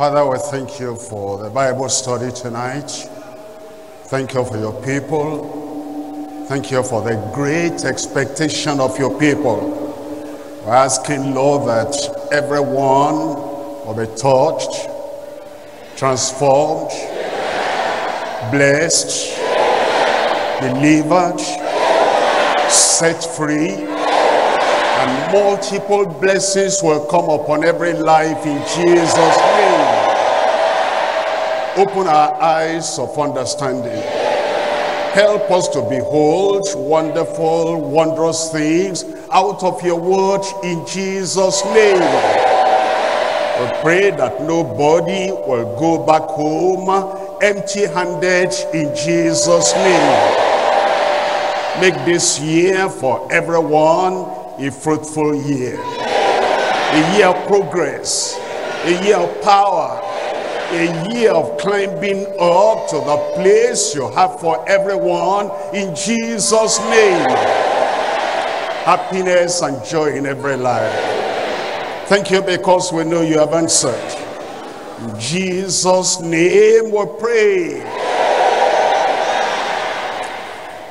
Father, we thank you for the Bible study tonight. Thank you for your people. Thank you for the great expectation of your people. We're asking, Lord, that everyone will be touched, transformed, blessed, delivered, set free, and multiple blessings will come upon every life in Jesus' name. Open our eyes of understanding. Help us to behold wonderful, wondrous things out of your word in Jesus' name. We pray that nobody will go back home empty-handed in Jesus' name. Make this year for everyone a fruitful year, a year of progress, a year of power, a year of climbing up to the place you have for everyone in Jesus' name. Happiness and joy in every life. Thank you, because we know you have answered. In Jesus' name we pray.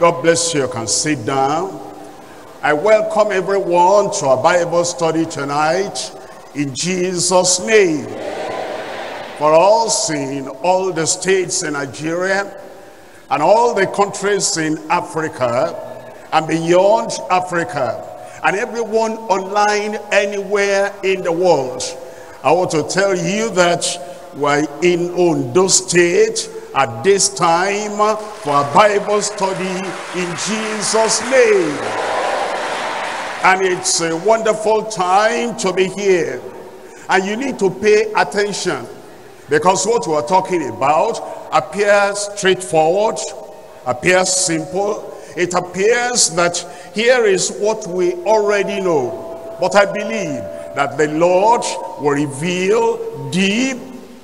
God bless you. You can sit down. I welcome everyone to our Bible study tonight in Jesus' name. For us in all the states in Nigeria and all the countries in Africa and beyond Africa, and everyone online anywhere in the world, I want to tell you that we're in Ondo State at this time for a Bible study in Jesus' name. And it's a wonderful time to be here. And you need to pay attention, because what we're talking about appears straightforward, appears simple. It appears that here is what we already know. But I believe that the Lord will reveal deep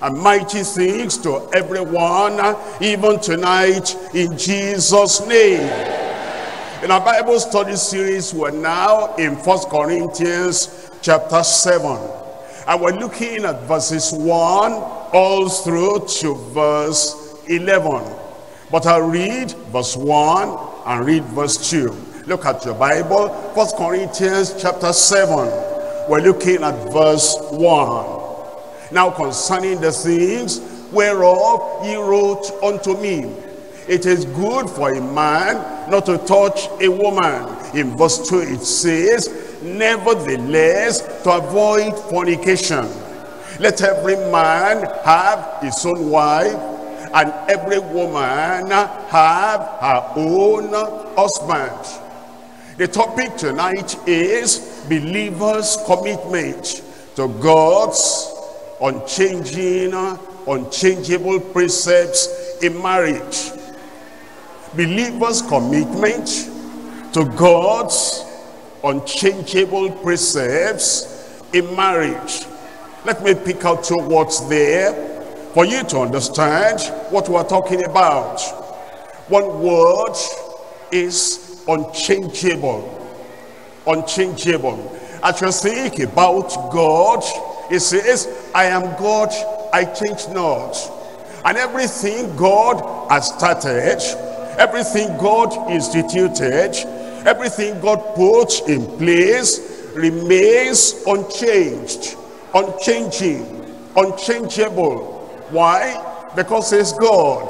and mighty things to everyone, even tonight, in Jesus' name. In our Bible study series, we're now in 1 Corinthians chapter 7. And we're looking at verses 1 all through to verse 11. But I'll read verse 1 and read verse 2. Look at your Bible, 1 Corinthians chapter 7. We're looking at verse 1. Now concerning the things whereof ye wrote unto me, it is good for a man not to touch a woman. In verse 2 it says, nevertheless, to avoid fornication, let every man have his own wife, and every woman have her own husband. The topic tonight is believers' commitment to God's unchangeable precepts in marriage. Believers' commitment to God's unchangeable precepts in marriage. Let me pick out two words there for you to understand what we're talking about. One word is unchangeable. Unchangeable. As you think about God, it says, I am God, I change not. And everything God has started, everything God instituted, everything God put in place remains unchanged, unchanging, unchangeable. Why? Because it's God.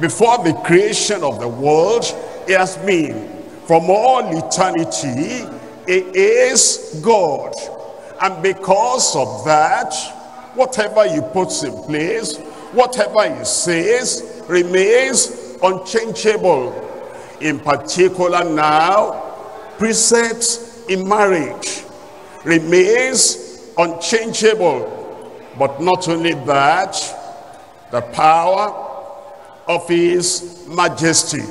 Before the creation of the world, it has been. From all eternity, it is God. And because of that, whatever he puts in place, whatever he says, remains unchangeable. In particular now, precepts in marriage remains unchangeable. But not only that, the power of his majesty,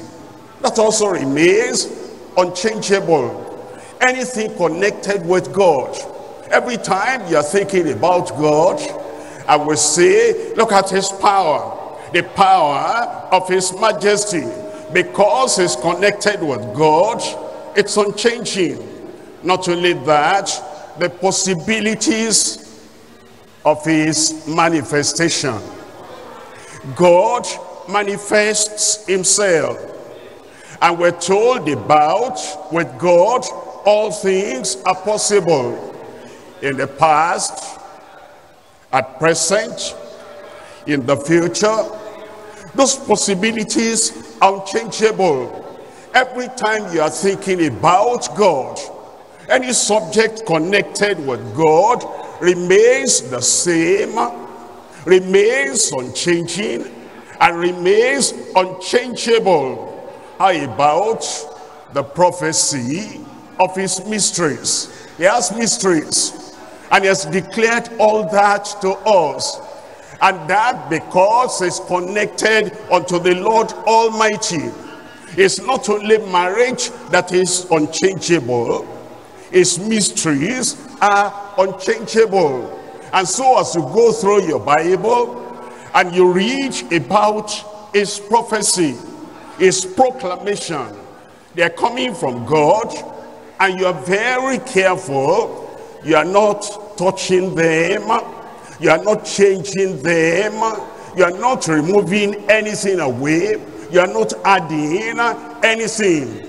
that also remains unchangeable. Anything connected with God. Every time you're thinking about God, I will say, look at his power, the power of his majesty. Because it's connected with God, it's unchanging. Not only that, the possibilities of his manifestation. God manifests himself, and we're told about with God all things are possible, in the past, at present, in the future. Those possibilities are unchangeable. Every time you are thinking about God, any subject connected with God remains the same, remains unchanging, and remains unchangeable. How about the prophecy of his mysteries? He has mysteries, and he has declared all that to us, and that because it's connected unto the Lord Almighty. It's not only marriage that is unchangeable, his mysteries are unchangeable. And so as you go through your Bible and you read about his prophecy, his proclamation, they're coming from God, and you are very careful. You are not touching them, you are not changing them, you are not removing anything away, you are not adding anything.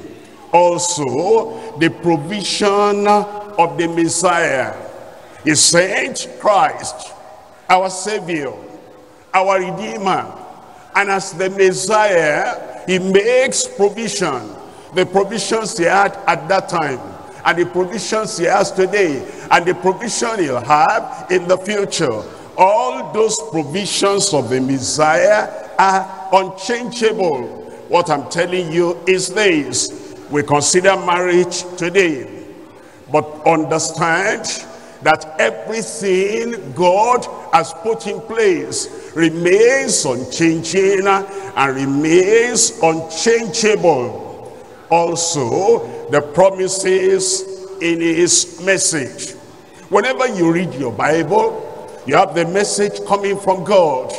Also, the provision of the Messiah. He sent Christ, our Savior, our Redeemer, and as the Messiah, he makes provision. The provisions he had at that time, and the provisions he has today, and the provision he'll have in the future. All those provisions of the Messiah are unchangeable. What I'm telling you is this: we consider marriage today, but understand that everything God has put in place remains unchanging and remains unchangeable. Also, the promises in his message. Whenever you read your Bible, you have the message coming from God,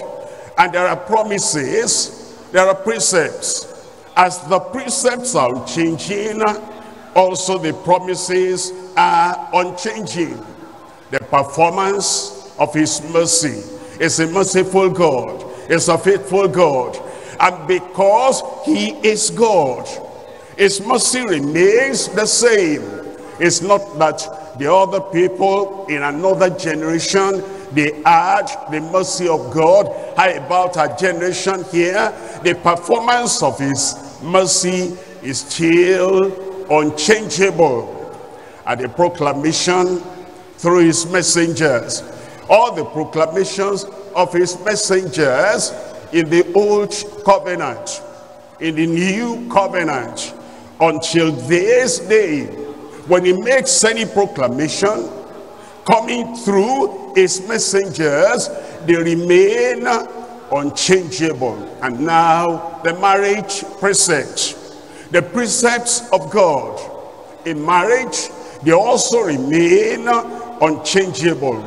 and there are promises, there are precepts. As the precepts are unchanging, also the promises are unchanging. The performance of his mercy is a merciful God, is a faithful God, and because he is God, his mercy remains the same. It's not that the other people in another generation, they had the mercy of God. How about our generation here? The performance of his mercy is still unchangeable. And the proclamation through his messengers, all the proclamations of his messengers in the old covenant, in the new covenant, until this day, when he makes any proclamation coming through his messengers, they remain unchangeable. And now the marriage precept, the precepts of God in marriage, they also remain unchangeable.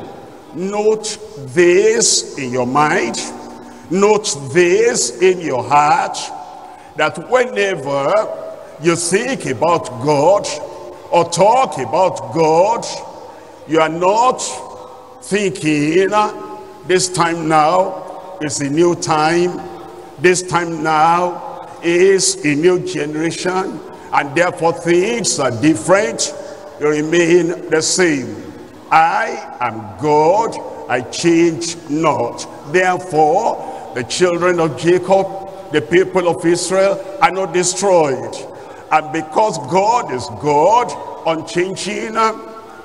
Note this in your mind, note this in your heart, that whenever you think about God or talk about God, you are not thinking this time now is a new time, this time now is a new generation, and therefore things are different. You remain the same. I am God, I change not. Therefore the children of Jacob, the people of Israel, are not destroyed. And because God is God, unchanging,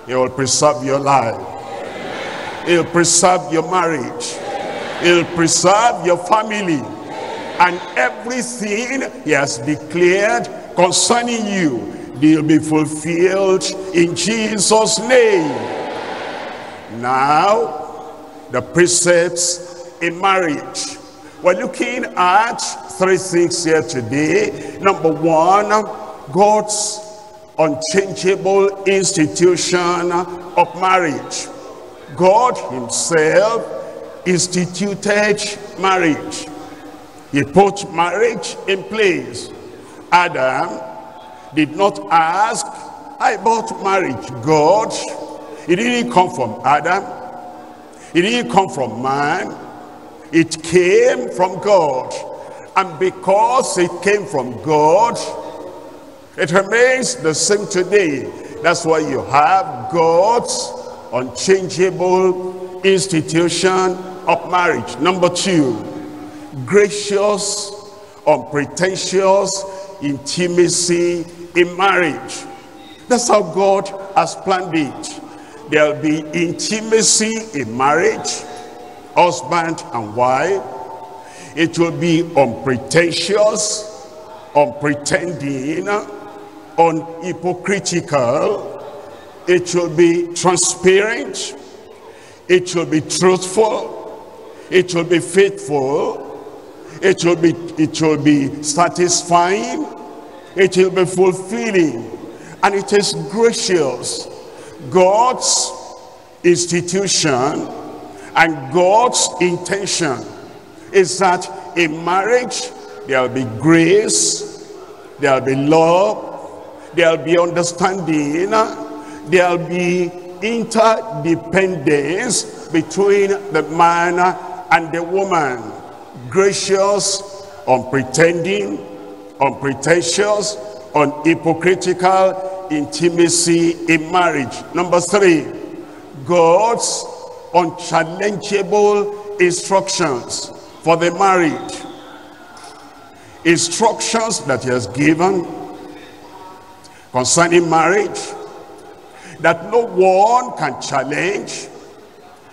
he will preserve your life. Amen. He'll preserve your marriage. Amen. He'll preserve your family. Amen. And everything he has declared concerning you, they'll be fulfilled in Jesus' name. Amen. Now, the precepts in marriage. We're looking at three things here today. Number one, God's unchangeable institution of marriage. God himself instituted marriage. He put marriage in place. Adam did not ask, "How about marriage, God?" It didn't come from Adam. It didn't come from man, it came from God. And because it came from God, it remains the same today. That's why you have God's unchangeable institution of marriage. Number two, gracious, unpretentious intimacy in marriage. That's how God has planned it. There'll be intimacy in marriage, husband and wife. It will be unpretentious, unpretending, unhypocritical. It will be transparent. It will be truthful. It will be faithful. It will be satisfying. It will be fulfilling. And it is gracious. God's institution and God's intention is that in marriage there will be grace, there will be love, there will be understanding, there will be interdependence between the man and the woman. Gracious, unpretending, unpretentious, unhypocritical intimacy in marriage. Number three, God's unchallengeable instructions for the married. Instructions that he has given concerning marriage, that no one can challenge,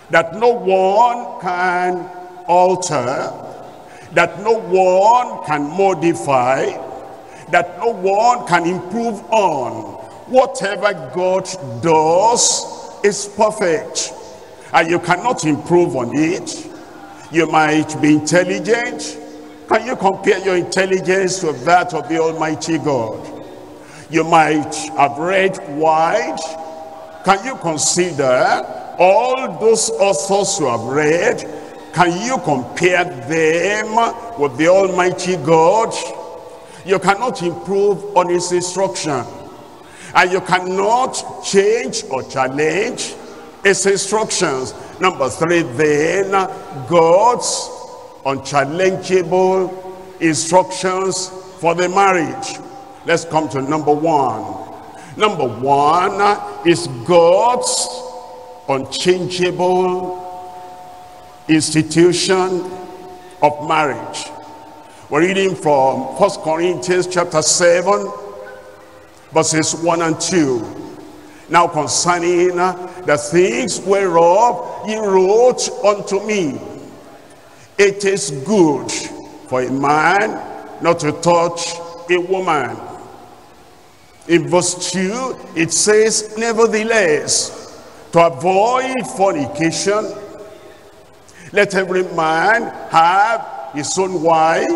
that no one can alter, that no one can modify, that no one can improve on. Whatever God does is perfect, and you cannot improve on it. You might be intelligent. Can you compare your intelligence with that of the Almighty God? You might have read wide. Can you consider all those authors who have read? Can you compare them with the Almighty God? You cannot improve on his instruction, and you cannot change or challenge his instructions. Number three, then, God's unchallengeable instructions for the marriage. Let's come to number one. Number one is God's unchangeable institution of marriage. We're reading from 1 Corinthians chapter 7, verses 1 and 2. Now concerning the things whereof ye wrote unto me, it is good for a man not to touch a woman. In verse 2, it says, nevertheless, to avoid fornication, let every man have his own wife,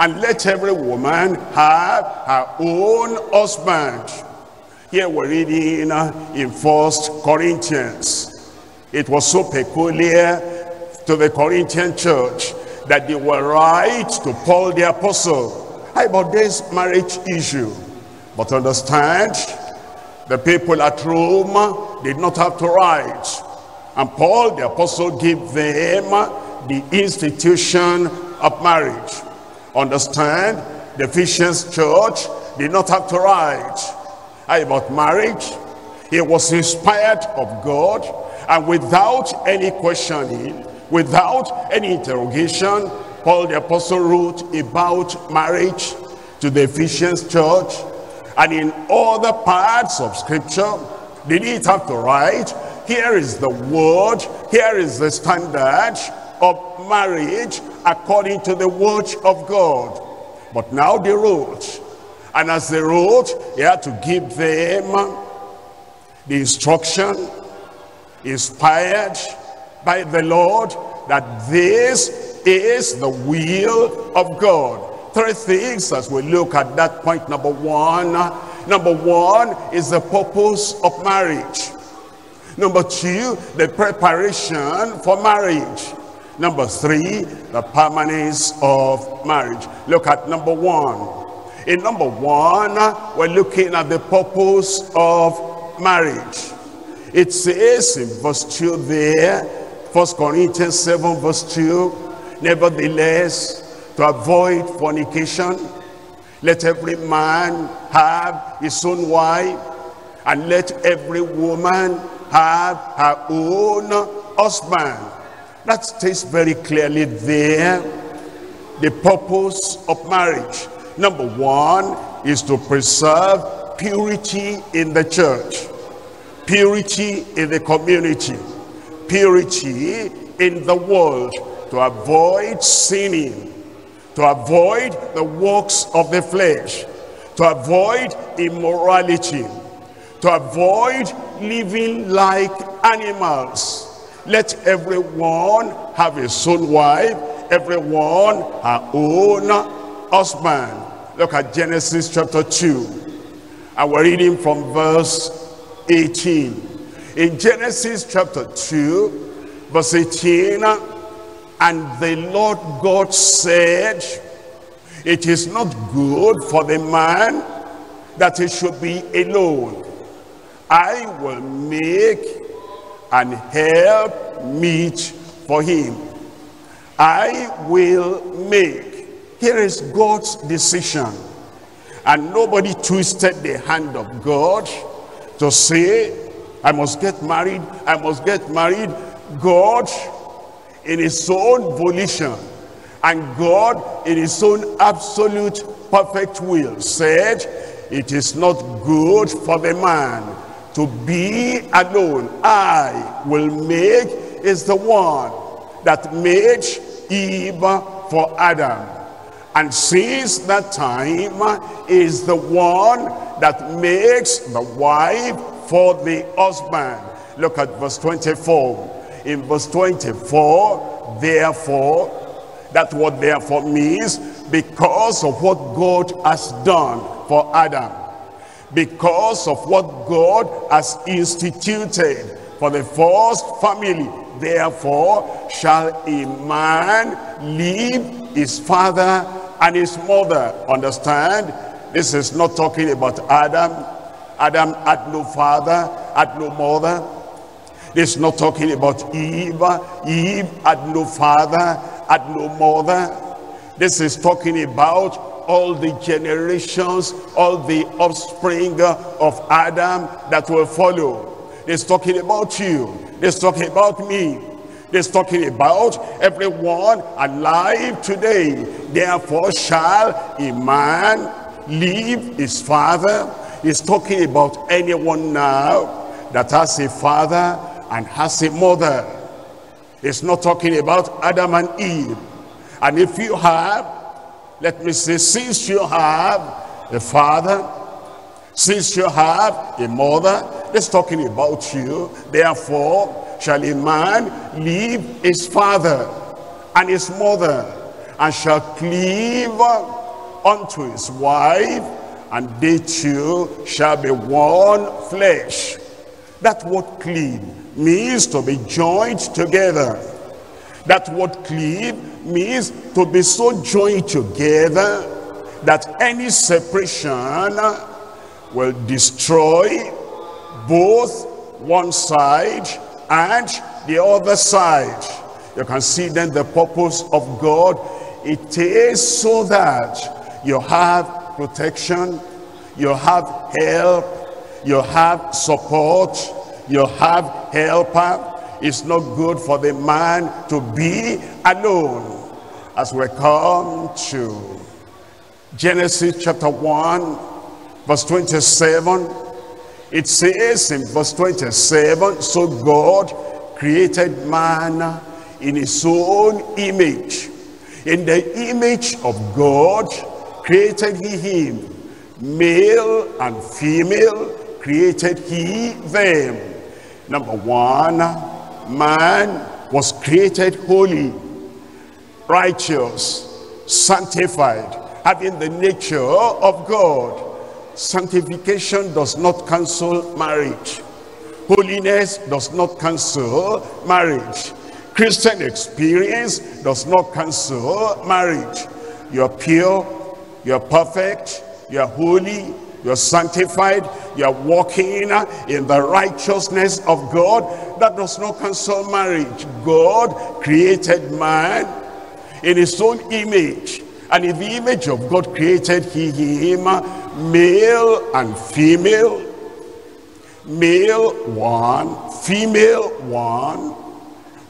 and let every woman have her own husband. Here we're reading in 1 Corinthians. It was so peculiar to the Corinthian church that they were right to Paul the apostle about this marriage issue. But understand, the people at Rome did not have to write. And Paul the apostle gave them the institution of marriage. Understand, the Ephesian church did not have to write about marriage. He was inspired of God, and without any questioning, without any interrogation, Paul the apostle wrote about marriage to the Ephesians church. And in other parts of scripture, they didn't have to write. Here is the word, here is the standard of marriage according to the word of God. But now they wrote, and as they wrote, he had to give them the instruction inspired by the Lord that this is the will of God. Three things as we look at that point. Number one. Number one is the purpose of marriage. Number two, the preparation for marriage. Number three, the permanence of marriage. Look at number one. In number one, we're looking at the purpose of marriage. It says in verse 2 there, 1 Corinthians 7 verse 2, nevertheless, to avoid fornication, let every man have his own wife, and let every woman have her own husband. That states very clearly there the purpose of marriage. Number one is to preserve purity in the church, purity in the community, purity in the world, to avoid sinning, to avoid the works of the flesh, to avoid immorality, to avoid living like animals. Let everyone have his own wife, everyone her own husband. Look at Genesis chapter 2, and we're reading from verse 18. In Genesis chapter 2, verse 18, and the Lord God said, it is not good for the man that he should be alone. I will make an helpmeet for him. I will make. Here is God's decision, and nobody twisted the hand of God to say, I must get married, I must get married. God in his own volition, and God in his own absolute perfect will, said, it is not good for the man to be alone. I will make, is the one that made Eve for Adam, and since that time is the one that makes the wife for the husband. Look at verse 24. In verse 24, therefore, that's what therefore means, because of what God has done for Adam, because of what God has instituted for the first family, therefore shall a man leave his father and his mother. Understand, this is not talking about Adam. Adam had no father, had no mother. It's not talking about Eve. Eve had no father, had no mother. This is talking about all the generations, all the offspring of Adam that will follow. It's talking about you. It's talking about me. It's talking about everyone alive today. Therefore shall a man leave his father. It's talking about anyone now that has a father and has a mother. It's not talking about Adam and Eve. And if you have, let me say, since you have a father, since you have a mother, it's talking about you. Therefore shall a man leave his father and his mother, and shall cleave unto his wife, and they two shall be one flesh. That word cleave means to be joined together. That word cleave means to be so joined together that any separation will destroy both one side and the other side. You can see then the purpose of God. It is so that you have protection, you have help, you have support, you have helper. It's not good for the man to be alone. As we come to Genesis chapter 1 verse 27, it says in verse 27, so God created man in his own image. In the image of God created he him, male and female created he them. Number one, man was created holy, righteous, sanctified, having the nature of God. Sanctification does not cancel marriage. Holiness does not cancel marriage. Christian experience does not cancel marriage. You are pure, you are perfect, you are holy, you are sanctified, you are walking in the righteousness of God. That does not cancel marriage. God created man in his own image, and in the image of God created he him, male and female, male one, female one,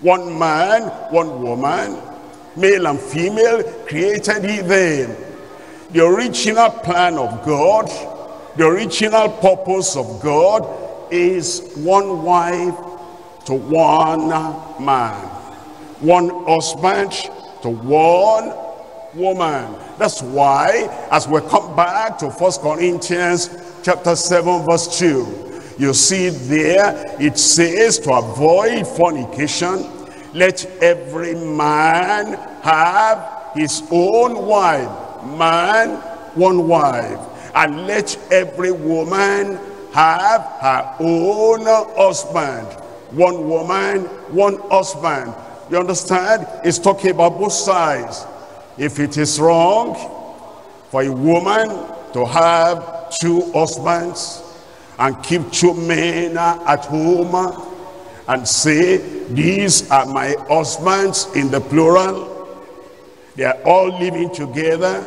one man, one woman, male and female created he them. The original plan of God, the original purpose of God is one wife to one man, one husband to one woman. That's why, as we come back to 1 Corinthians chapter 7 verse 2, you see there it says, to avoid fornication, let every man have his own wife, man one wife, and let every woman have her own husband, one woman, one husband. You understand? It's talking about both sides. If it is wrong for a woman to have two husbands and keep two men at home and say, these are my husbands, in the plural, they are all living together,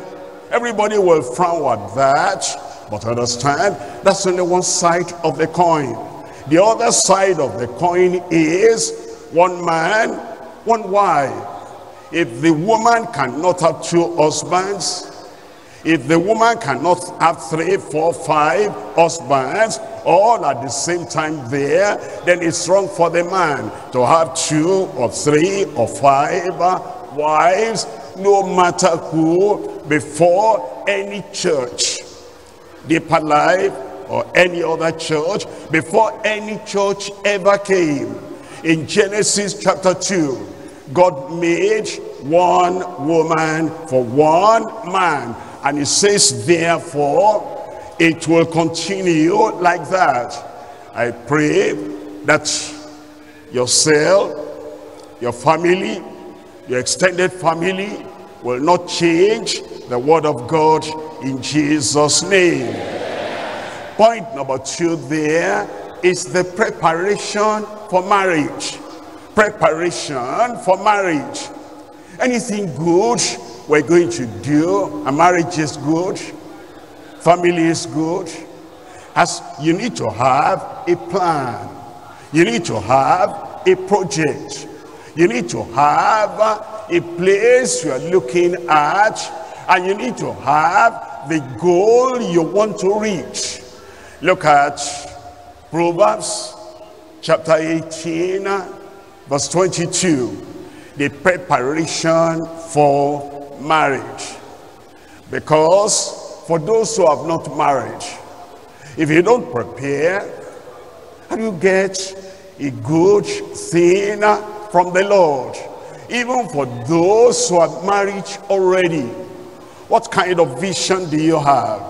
everybody will frown at that. But understand, that's only one side of the coin. The other side of the coin is one man, one wife. If the woman cannot have two husbands, if the woman cannot have 3, 4, 5 husbands all at the same time there, then it's wrong for the man to have 2 or 3 or 5 wives, no matter who. Before any church, Deeper Life or any other church, before any church ever came, in Genesis chapter 2, God made one woman for one man, and it says, therefore it will continue like that. I pray that yourself, your family, your extended family will not change the word of God, in Jesus' name. Amen. Point number 2 there is the preparation for marriage. Preparation for marriage. Anything good we're going to do, a marriage is good, family is good, as you need to have a plan, you need to have a project, you need to have a place you are looking at, and you need to have the goal you want to reach. Look at Proverbs chapter 18 verse 22, the preparation for marriage. Because for those who have not married, if you don't prepare, how do you get a good thing from the Lord? Even for those who are married already, what kind of vision do you have?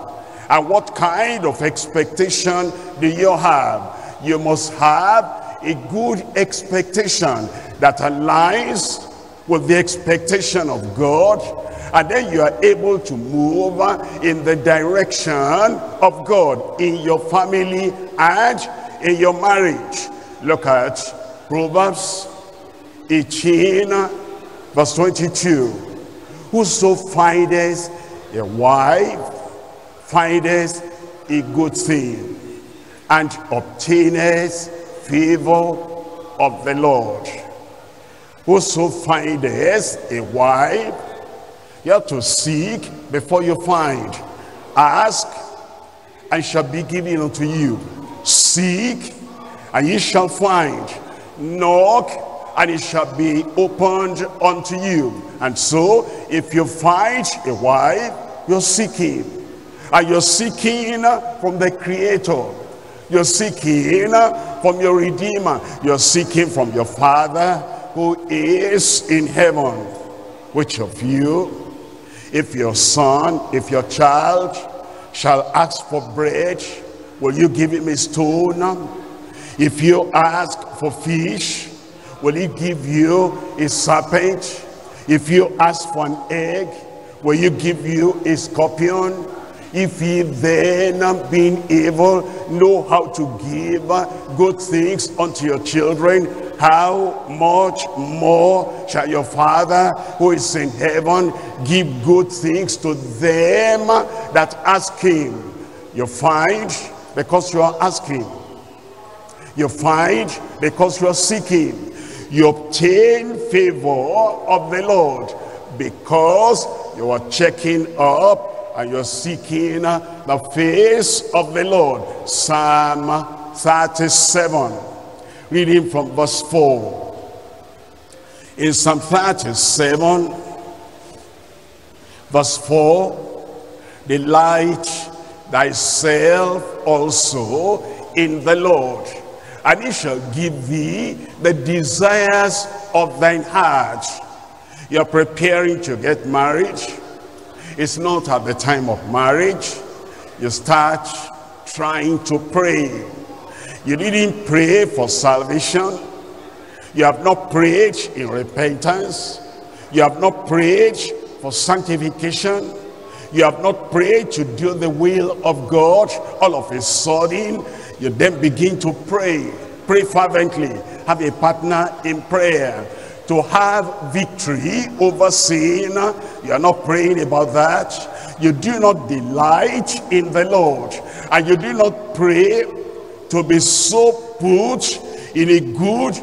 And what kind of expectation do you have? You must have a good expectation that aligns with the expectation of God, and then you are able to move in the direction of God in your family and in your marriage. Look at Proverbs 18 verse 22. Whoso findeth a wife findeth a good thing, and obtaineth favor of the Lord. Whoso findeth a wife, you have to seek before you find. Ask and shall be given unto you. Seek and ye shall find. Knock and it shall be opened unto you. And so, if you find a wife, you're seeking. And you're seeking from the Creator. You're seeking from your Redeemer. You're seeking from your Father who is in heaven. Which of you, if your son, if your child shall ask for bread, will you give him a stone? If you ask for fish, will he give you a serpent? If you ask for an egg, will you give you a scorpion? If ye then, being evil, know how to give good things unto your children, how much more shall your Father who is in heaven give good things to them that ask him? You find because you are asking. You find because you are seeking. You obtain favor of the Lord because you are checking up and you're seeking the face of the Lord. Psalm 37, reading from verse 4. In Psalm 37, verse 4, delight thyself also in the Lord, and he shall give thee the desires of thine heart. You're preparing to get married. It's not at the time of marriage. You start trying to pray. You didn't pray for salvation. You have not prayed in repentance. You have not prayed for sanctification. You have not prayed to do the will of God. All of a sudden, you then begin to pray. Pray fervently. Have a partner in prayer. To have victory over sin, you are not praying about that. You do not delight in the Lord, and you do not pray to be so put in a good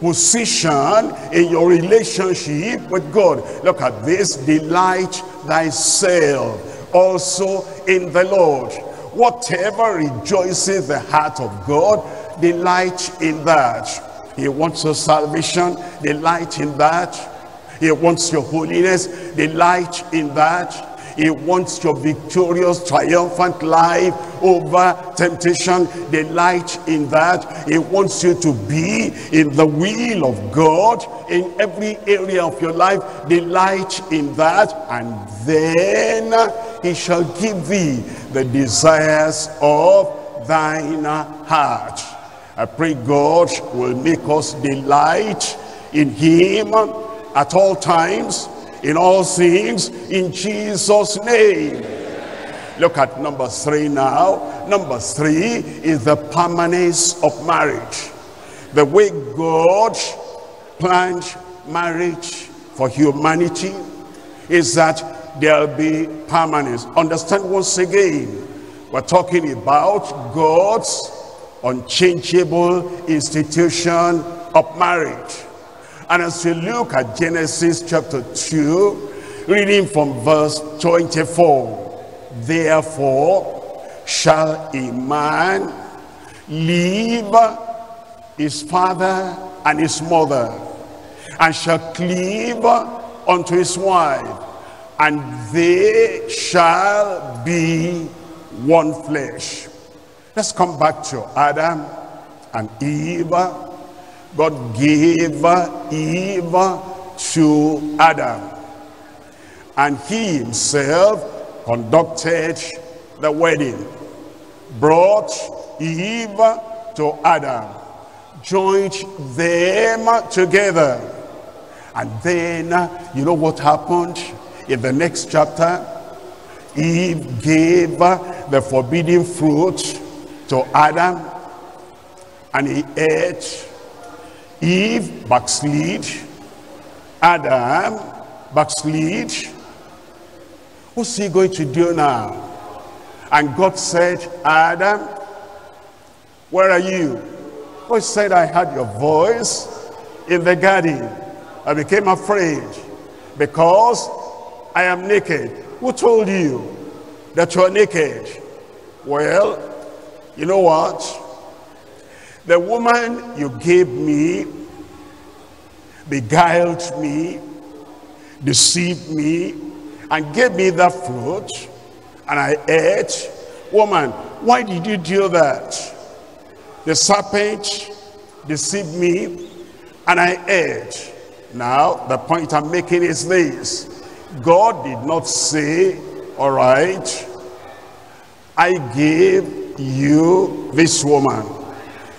position in your relationship with God. Look at this: delight thyself also in the Lord. Whatever rejoices the heart of God, delight in that. He wants your salvation, delight in that. He wants your holiness, delight in that. He wants your victorious, triumphant life over temptation, delight in that. He wants you to be in the will of God in every area of your life, delight in that. And then he shall give thee the desires of thine heart. I pray God will make us delight in him at all times, in all things, in Jesus' name. Look at number 3 now. Number 3 is the permanence of marriage. The way God planned marriage for humanity is that there'll be permanence. Understand once again, we're talking about God's unchangeable institution of marriage. And as you look at Genesis chapter 2, reading from verse 24, therefore shall a man leave his father and his mother, and shall cleave unto his wife, and they shall be one flesh. Let's come back to Adam and Eve. God gave Eve to Adam, and he himself conducted the wedding, brought Eve to Adam, joined them together. And then you know what happened in the next chapter? Eve gave the forbidden fruit to Adam, and he ate. Eve backslid. Adam backslid. What's he going to do now? And God said, Adam, where are you? God said, I heard your voice in the garden. I became afraid because I am naked. Who told you that you are naked? Well, you know what? The woman you gave me beguiled me, deceived me, and gave me that fruit, and I ate. Woman, why did you do that? The serpent deceived me, and I ate. Now, the point I'm making is this: God did not say, all right, I gave you this woman.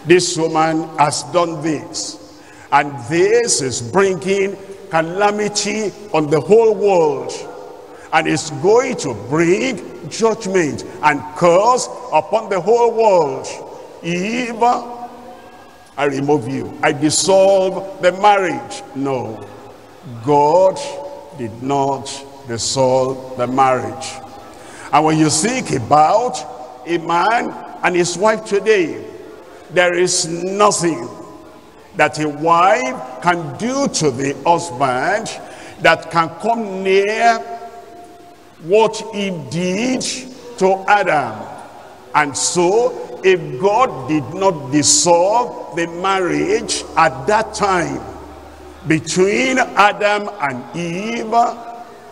This woman has done this, and this is bringing calamity on the whole world. and is going to bring judgment and curse upon the whole world. If I remove you, I dissolve the marriage. No, God did not dissolve the marriage. And when you think about a man and his wife today, there is nothing that a wife can do to the husband that can come near what he did to Adam. And so, if God did not dissolve the marriage at that time between Adam and Eve,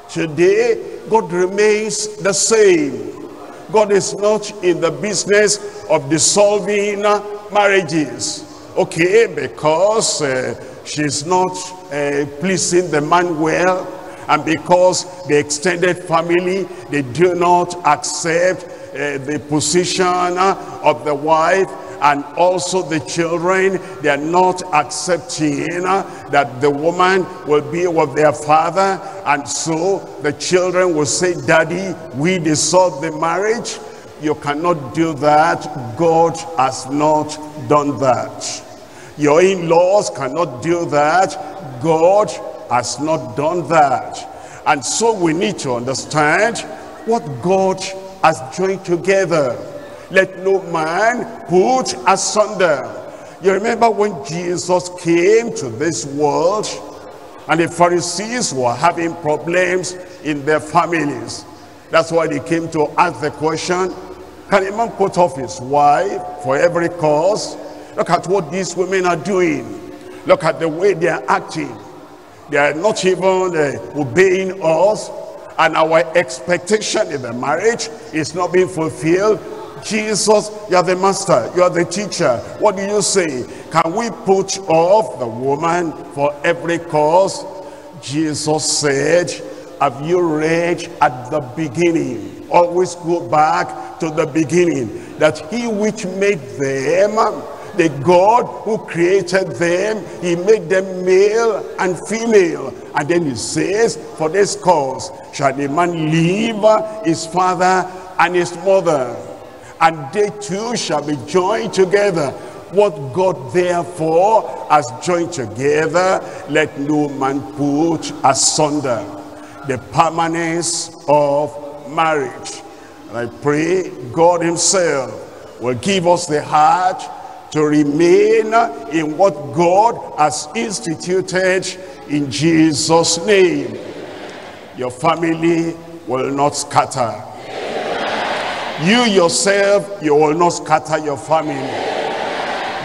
today God remains the same. God is not in the business of dissolving marriages. Okay, because she's not pleasing the man well, and because the extended family, they do not accept the position of the wife, and also the children, they are not accepting that the woman will be with their father. And so the children will say, Daddy, we dissolved the marriage. You cannot do that. God has not done that. Your in-laws cannot do that. God has not done that. And so we need to understand what God has joined together, let no man put asunder. You remember when Jesus came to this world and the Pharisees were having problems in their families. That's why they came to ask the question, can a man put off his wife for every cause? Look at what these women are doing. Look at the way they are acting. They are not even obeying us, and our expectation in the marriage is not being fulfilled. Jesus, you are the master, you are the teacher. What do you say? Can we put off the woman for every cause? Jesus said, have you read at the beginning? Always go back to the beginning. That he which made them, the God who created them, he made them male and female. And then he says, for this cause shall a man leave his father and his mother, and they two shall be joined together. What God therefore has joined together, let no man put asunder. The permanence of marriage. And I pray God himself will give us the heart to remain in what God has instituted in Jesus' name. Your family will not scatter. You yourself, you will not scatter your family.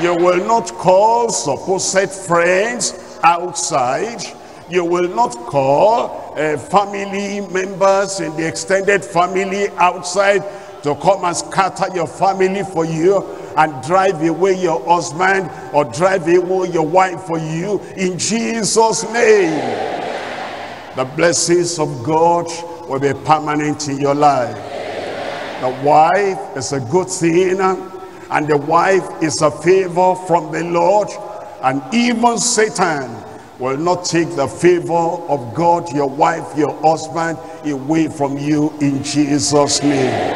You will not call supposed friends outside. You will not call family members in the extended family outside to come and scatter your family for you and drive away your husband or drive away your wife for you in Jesus' name. The blessings of God will be permanent in your life. The wife is a good thing, and the wife is a favor from the Lord, and even Satan will not take the favor of God, your wife, your husband, away from you in Jesus' name.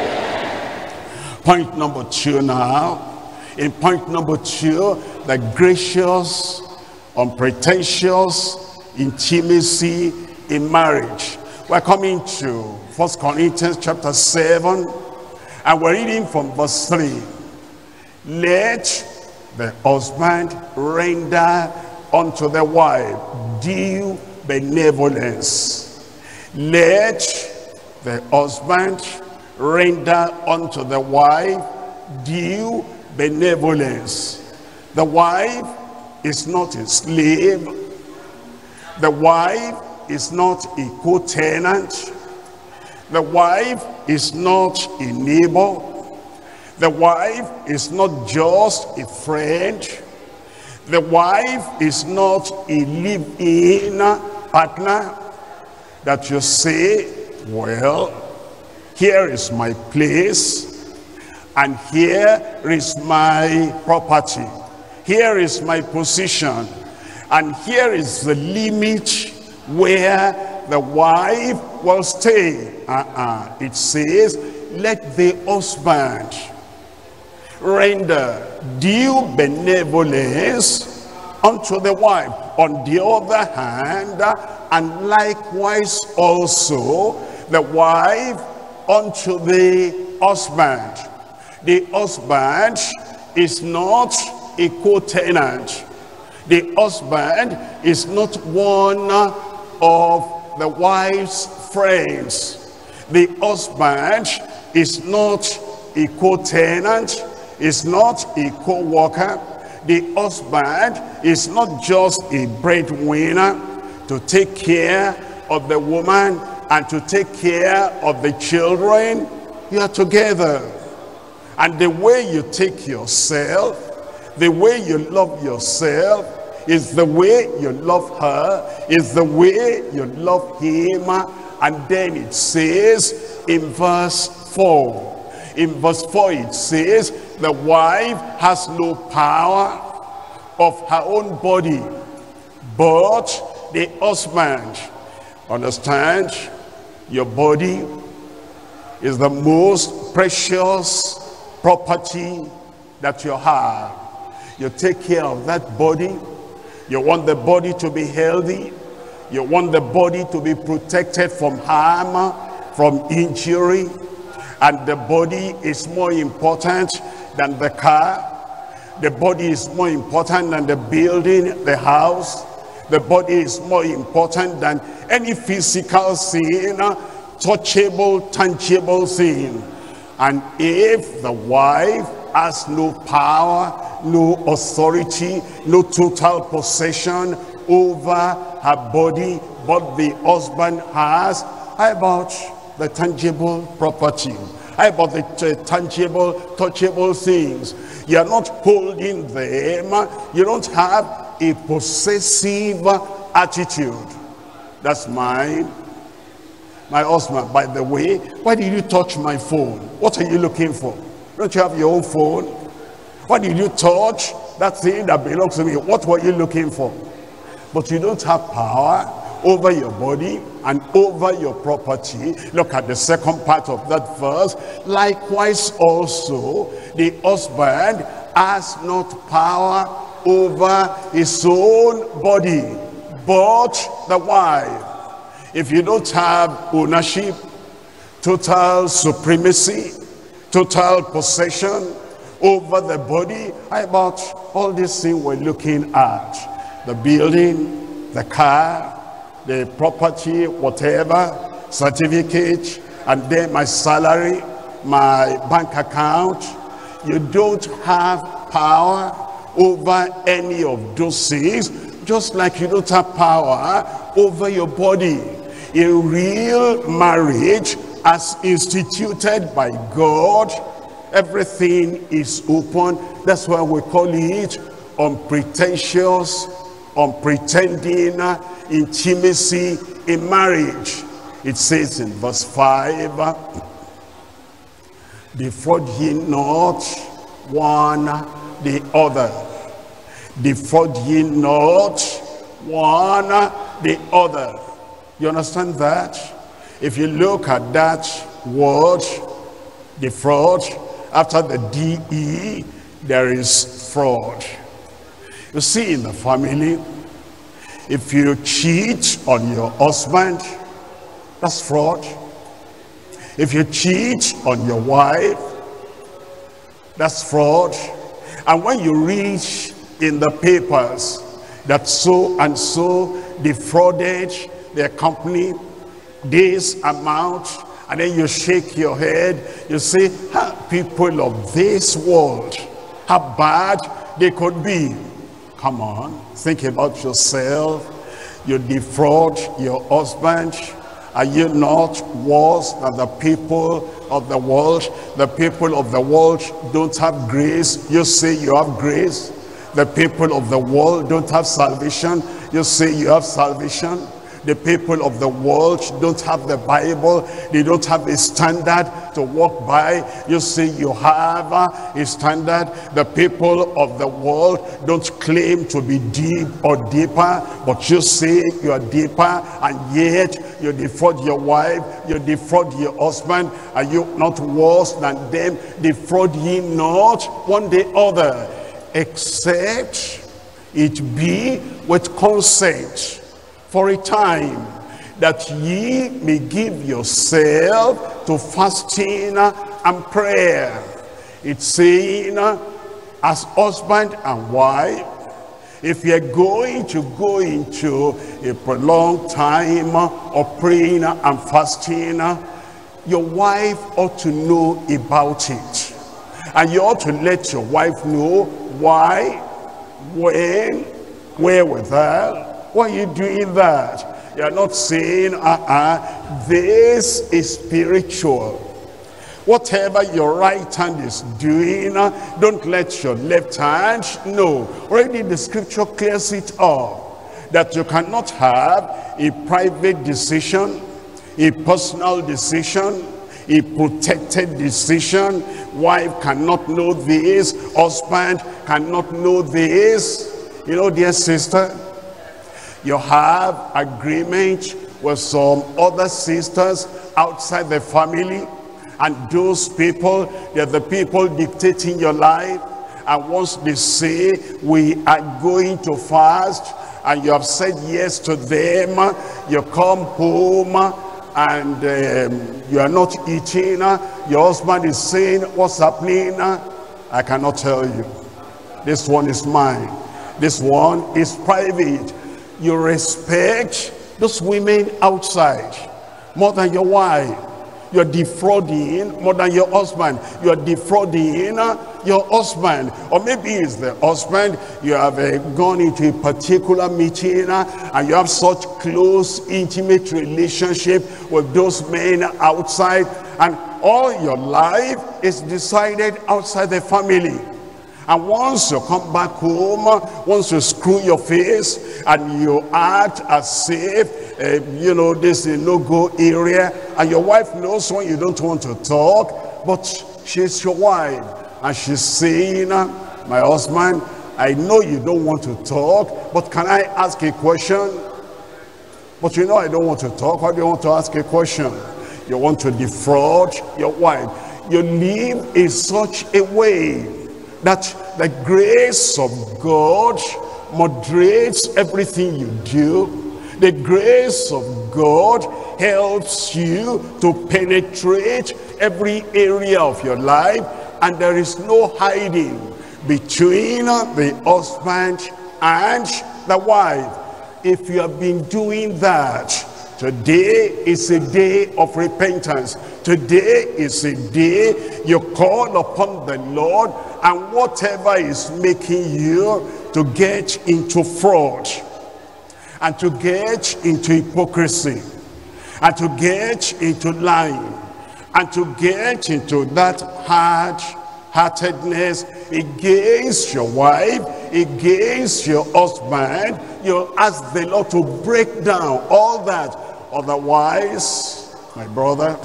Point number two now. In point number two, the gracious, unpretentious intimacy in marriage. We're coming to 1 Corinthians chapter 7. And we're reading from verse 3. Let the husband render unto the wife due benevolence. Let the husband render unto the wife due benevolence. The wife is not a slave. The wife is not a co-tenant. The wife is not a neighbor. The wife is not just a friend. The wife is not a live-in partner that you say, well, here is my place and here is my property. Here is my position and here is the limit where the wife will stay. It says, let the husband render due benevolence unto the wife. On the other hand, and likewise also the wife unto the husband. The husband is not a co-tenant. The husband is not one of the wife's friends. The husband is not a co-tenant, is not a co-worker. The husband is not just a breadwinner to take care of the woman and to take care of the children. You are together. And the way you take yourself, the way you love yourself, is the way you love her, is the way you love him. And then it says in verse 4. In verse 4 it says, the wife has no power of her own body, but the husband. Understand, your body is the most precious property that you have. You take care of that body. You want the body to be healthy. You want the body to be protected from harm, from injury. And the body is more important than the car. The body is more important than the building, the house. The body is more important than any physical sin, touchable, tangible sin. And if the wife has no power, no authority, no total possession over her body, but the husband has, how about the tangible property? How about the tangible, touchable things? You're not holding them. You don't have a possessive attitude. That's mine. My husband, by the way, why did you touch my phone? What are you looking for? Don't you have your own phone? Why did you touch that thing that belongs to me? What were you looking for? But you don't have power over your body and over your property. Look at the second part of that verse. Likewise also the husband has not power over his own body, but the wife. If you don't have ownership, total supremacy, total possession over the body, how about all this thing we're looking at? The building, the car, the property, whatever, certificate, and then my salary, my bank account. You don't have power over any of those things, just like you don't have power over your body. In real marriage, as instituted by God, everything is open. That's why we call it unpretentious, unpretending intimacy in marriage. It says in verse 5, defraud ye not one the other. Defraud ye not one the other. You understand that? If you look at that word, defraud, after the D-E, there is fraud. You see, in the family, if you cheat on your husband, that's fraud. If you cheat on your wife, that's fraud. And when you read in the papers that so and so defrauded their company this amount, and then you shake your head, you say, ah, people of this world, how bad they could be. Come on, think about yourself. You defraud your husband. Are you not worse than the people of the world? The people of the world don't have grace. You say you have grace. The people of the world don't have salvation. You say you have salvation. The people of the world don't have the Bible. They don't have a standard to walk by. You see, you have a standard. The people of the world don't claim to be deep or deeper, but you say you are deeper, and yet you defraud your wife, you defraud your husband. Are you not worse than them? Defraud ye not one day other, except it be with consent for a time, that ye may give yourself to fasting and prayer. It's saying, as husband and wife, if you're going to go into a prolonged time of praying and fasting, your wife ought to know about it. And you ought to let your wife know why, when, where with her, why are you doing that? You're not saying, this is spiritual. Whatever your right hand is doing, don't let your left hand know. Already the scripture clears it up, that you cannot have a private decision, a personal decision, a protected decision. Wife cannot know this, husband cannot know this. You know, dear sister, you have agreement with some other sisters outside the family, and those people, they're the people dictating your life. And once they say, we are going to fast, and you have said yes to them, you come home and you are not eating. Your husband is saying, what's happening? I cannot tell you. This one is mine. This one is private. You respect those women outside more than your wife. You're defrauding more than your husband. You're defrauding your husband. Or maybe it's the husband. You have gone into a particular meeting and you have such close, intimate relationship with those men outside, and all your life is decided outside the family. And once you come back home, once you screw your face and you act as if, you know, this is a no-go area, and your wife knows when you don't want to talk, but she's your wife, and she's saying, my husband, I know you don't want to talk, but can I ask a question? But you know I don't want to talk. Why do you want to ask a question? You want to defraud your wife. You live in such a way that the grace of God moderates everything you do. The grace of God helps you to penetrate every area of your life, and there is no hiding between the husband and the wife. If you have been doing that, today is a day of repentance. Today is a day you call upon the Lord, and whatever is making you to get into fraud, and to get into hypocrisy, and to get into lying, and to get into that hard-heartedness against your wife, against your husband, you ask the Lord to break down all that. Otherwise, my brother,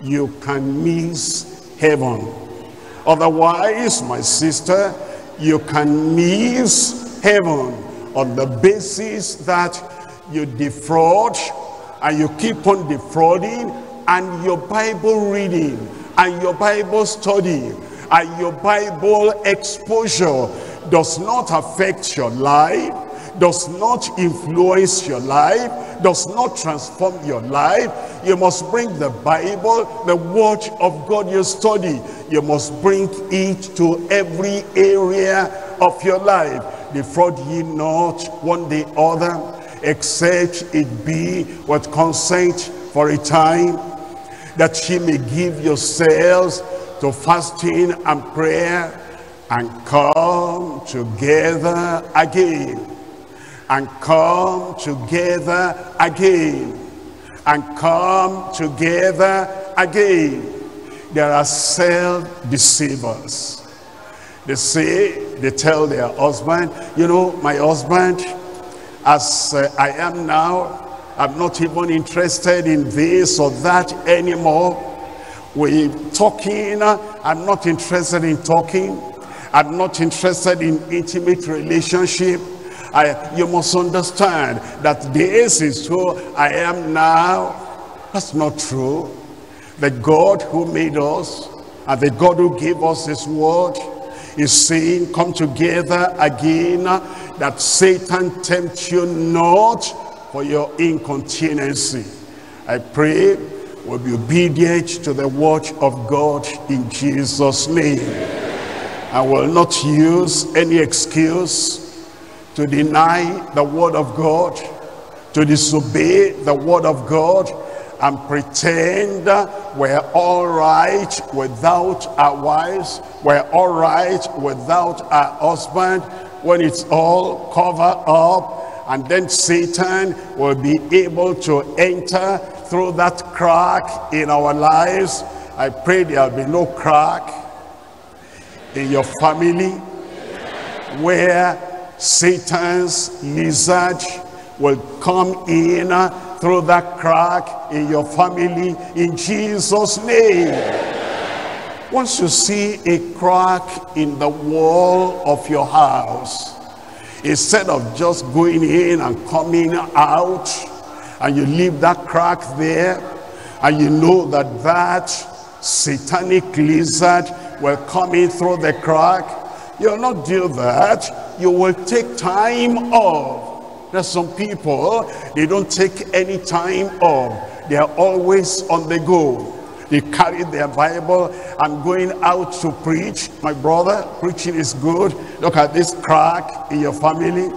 you can miss heaven. Otherwise, my sister, you can miss heaven on the basis that you defraud, and you keep on defrauding, and your Bible reading, and your Bible study, and your Bible exposure does not affect your life, does not influence your life, does not transform your life. You must bring the Bible, the word of God you study, you must bring it to every area of your life. Defraud ye not one the other, except it be with consent for a time, that ye may give yourselves to fasting and prayer, and come together again, and come together again, and come together again. There are self-deceivers. They say, they tell their husband, you know, my husband, as I am now, I'm not even interested in this or that anymore. We're talking, I'm not interested in talking. I'm not interested in intimate relationship. You must understand that this is who I am now. That's not true. The God who made us and the God who gave us his word is saying, come together again, that Satan tempt you not for your incontinency. I pray we'll be obedient to the word of God in Jesus' name. I will not use any excuse to deny the word of God, to disobey the word of God, and pretend we're all right without our wives, we're all right without our husband, when it's all covered up, and then Satan will be able to enter through that crack in our lives. I pray there'll be no crack in your family where Satan's lizard will come in through that crack in your family, in Jesus' name. Amen. Once you see a crack in the wall of your house, instead of just going in and coming out, and you leave that crack there, and you know that that satanic lizard will come in through the crack, you'll not do that. You will take time off. There's some people, they don't take any time off. They are always on the go. They carry their Bible. I'm going out to preach. My brother, preaching is good. Look at this crack in your family.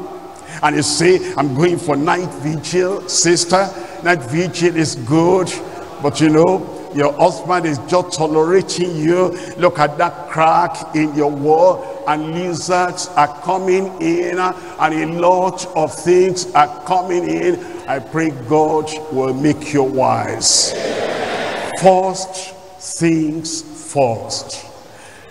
And you say, I'm going for night vigil. Sister, night vigil is good. But you know, your husband is just tolerating you. Look at that crack in your wall. And lizards are coming in, and a lot of things are coming in. I pray God will make you wise. First things first.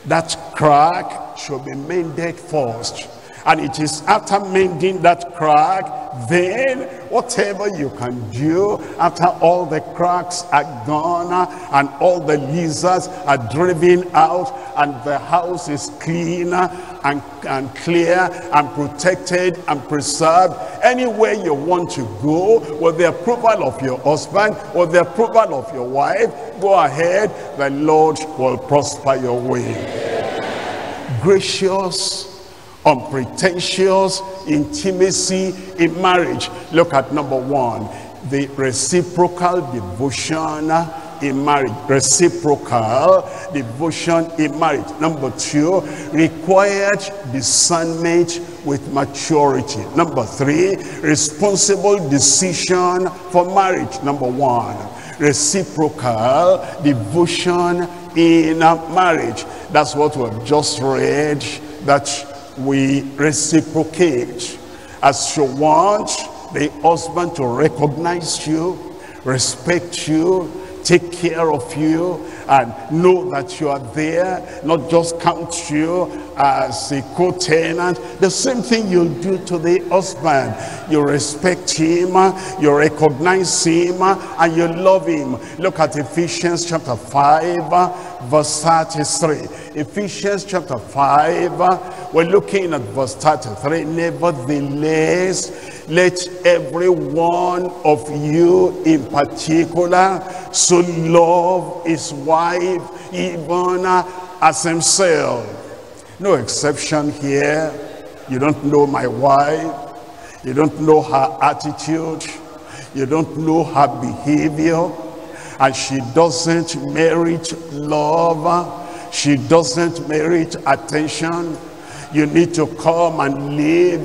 That crack should be mended first, and it is after mending that crack, then whatever you can do after all the cracks are gone and all the lizards are driven out and the house is clean and clear and protected and preserved. Anywhere you want to go with the approval of your husband or the approval of your wife, go ahead, the Lord will prosper your way. Gracious, unpretentious intimacy in marriage. Look at number one, the reciprocal devotion in marriage. Reciprocal devotion in marriage. Number two, required discernment with maturity. Number three, responsible decision for marriage. Number one, reciprocal devotion in marriage. That's what we've just read, that we reciprocate. As you want the husband to recognize you, respect you, take care of you, and know that you are there, not just count you as a co-tenant. The same thing you'll do to the husband. You respect him, you recognize him, and you love him. Look at Ephesians chapter 5, verse 33. Ephesians chapter 5, we're looking at verse 33. Nevertheless, let every one of you in particular so love his wife even as himself. No exception here. You don't know my wife, you don't know her attitude, you don't know her behavior, and she doesn't merit love, she doesn't merit attention. You need to come and live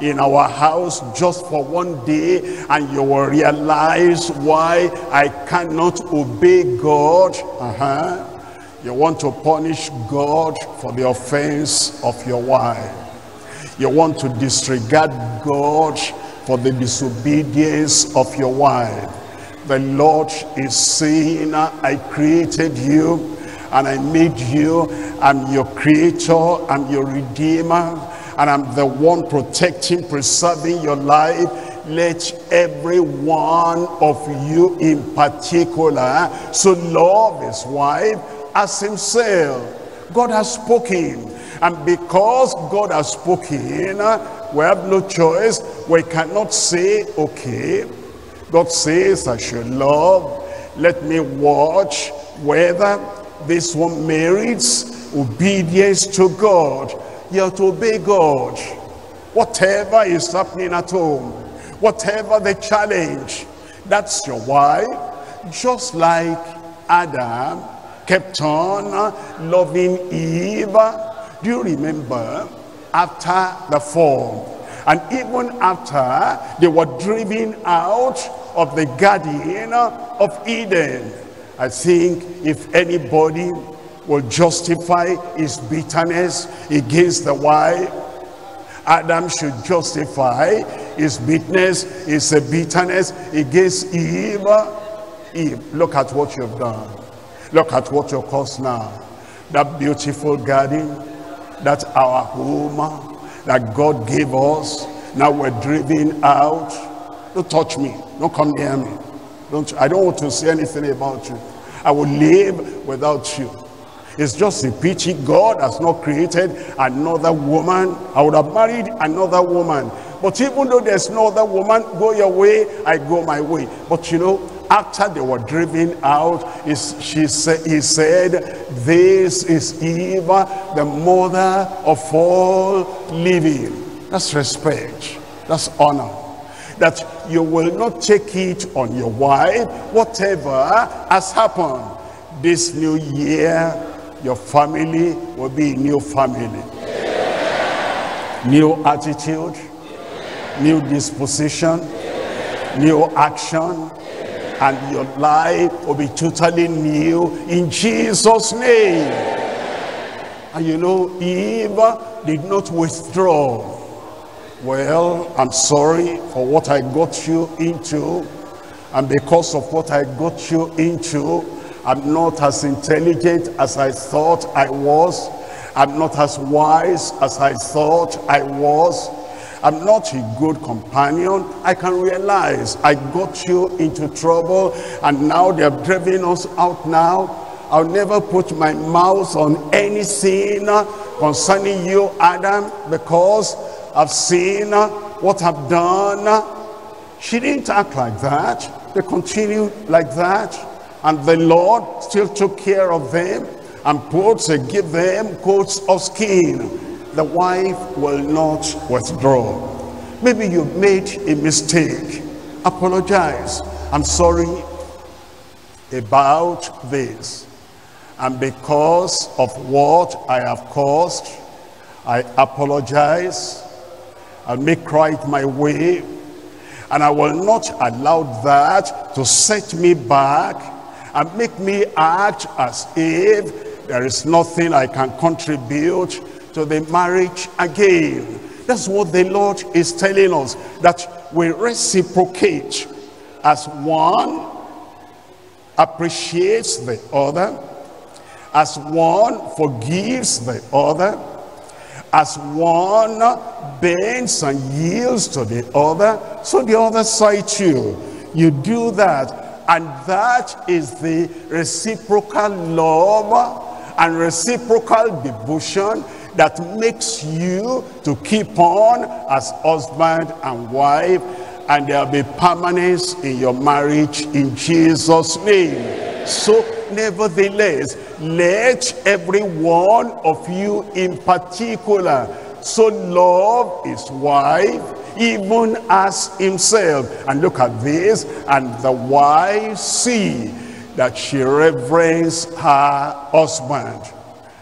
in our house just for one day, and you will realize why I cannot obey God. You want to punish God for the offense of your wife. You want to disregard God for the disobedience of your wife. The Lord is saying, I created you and I made you. I'm your creator, I'm your redeemer, and I'm the one protecting, preserving your life. let every one of you in particular so love his wife as himself. God has spoken, and because God has spoken, we have no choice. We cannot say, okay, God says I should love, let me watch whether this one merits obedience to God. You have to obey God. Whatever is happening at home, whatever the challenge, that's your wife. Just like Adam kept on loving Eve. Do you remember after the fall? And even after they were driven out of the Garden of Eden, I think if anybody will justify his bitterness against the wife, Adam should justify his bitterness against Eve. Eve, look at what you've done. Look at what you've caused now. That beautiful garden, that's our home, that God gave us. Now we're driven out. Don't touch me. Don't come near me. I don't want to say anything about you. I will live without you. It's just a pity God has not created another woman. I would have married another woman. But even though there's no other woman, go your way, I go my way. But you know, after they were driven out, he said, this is Eve, the mother of all living. That's respect. That's honor. That you will not take it on your wife, whatever has happened. This new year, your family will be a new family. Yeah. New attitude. Yeah. New disposition. Yeah. New action. Yeah. And your life will be totally new in Jesus' name. Yeah. And you know, Eve did not withdraw. Well, I'm sorry for what I got you into. And because of what I got you into, I'm not as intelligent as I thought I was. I'm not as wise as I thought I was. I'm not a good companion. I can realize I got you into trouble, and now they're driving us out now. I'll never put my mouth on any sin concerning you, Adam, because I've seen what I've done. She didn't act like that. They continued like that. And the Lord still took care of them and gave them coats of skin. The wife will not withdraw. Maybe you made a mistake. Apologize. I'm sorry about this. And because of what I have caused, I apologize. I'll make right my way. And I will not allow that to set me back and make me act as if there is nothing I can contribute to the marriage again. That's what the Lord is telling us, that we reciprocate as one appreciates the other, as one forgives the other, as one bends and yields to the other, so the other side too. You do that. And that is the reciprocal love and reciprocal devotion that makes you to keep on as husband and wife, and there will be permanence in your marriage in Jesus' name. So nevertheless, let every one of you in particular so love his wife even as himself. And look at this, and the wife see that she reverence her husband.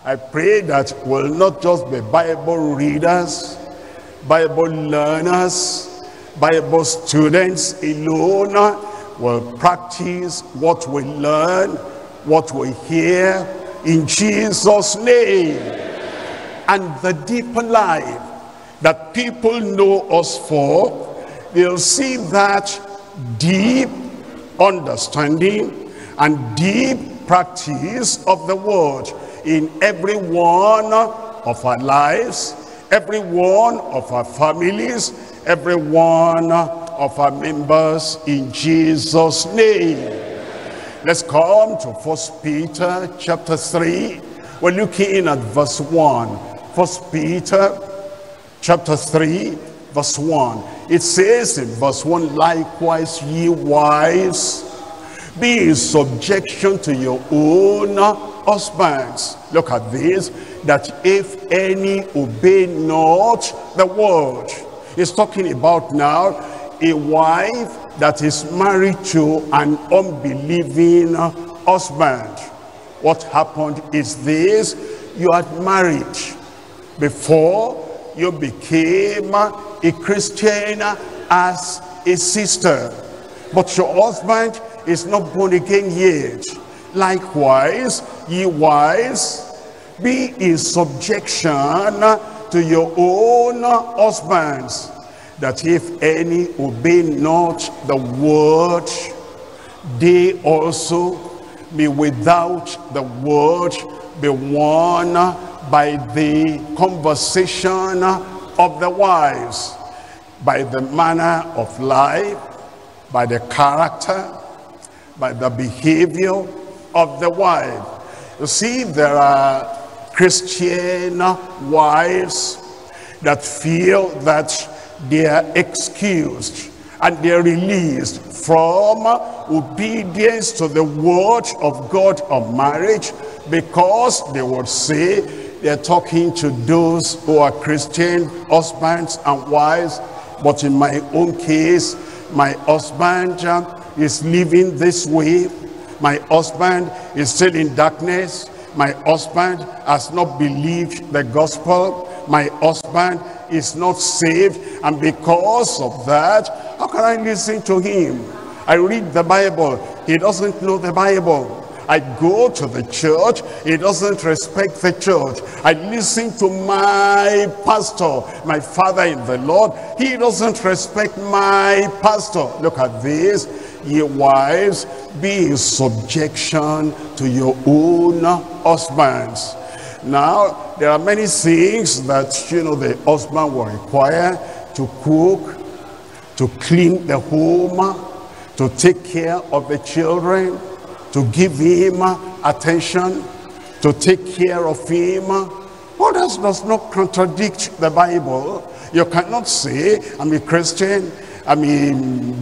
I pray that we'll not just be Bible readers, Bible learners, Bible students alone. We'll practice what we learn, what we hear in Jesus' name. And the deeper life that people know us for, they'll see that deep understanding and deep practice of the word in every one of our lives, every one of our families, every one of our members in Jesus' name. Let's come to 1 Peter chapter 3. We're looking in at verse 1. 1 Peter chapter 3 verse 1. It says in verse 1, likewise ye wives, be in subjection to your own husbands. Look at this, that if any obey not the word. He's talking about now a wife that is married to an unbelieving husband. What happened is this: you had married before you became a Christian as a sister, but your husband is not born again yet. Likewise, ye wives, be in subjection to your own husbands, that if any obey not the word, they also may without the word be won by the conversation of the wives, by the manner of life, by the character, by the behavior of the wife. You see, there are Christian wives that feel that they are excused and they are released from obedience to the word of God on marriage, because they would say, they're talking to those who are Christian husbands and wives, but in my own case, my husband is living this way, my husband is still in darkness, my husband has not believed the gospel, my husband is not saved, and because of that, how can I listen to him? I read the Bible, he doesn't know the Bible. I go to the church, he doesn't respect the church. I listen to my pastor, my father in the Lord, he doesn't respect my pastor. Look at this, ye wives, be in subjection to your own husbands. Now, there are many things that, you know, the husband will require: to cook, to clean the home, to take care of the children, to give him attention, to take care of him. All that does not contradict the Bible. You cannot say, I'm a Christian, I'm a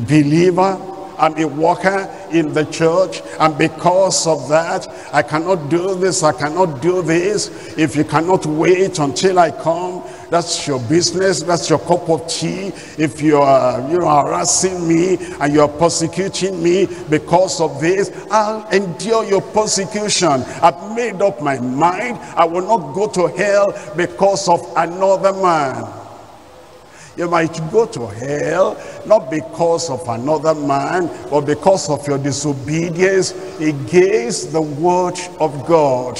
believer, I'm a worker in the church, and because of that, I cannot do this, I cannot do this. If you cannot wait until I come, that's your business, that's your cup of tea. If you are, you know, harassing me and you are persecuting me because of this, I'll endure your persecution. I've made up my mind, I will not go to hell because of another man. You might go to hell not because of another man, but because of your disobedience against the word of God.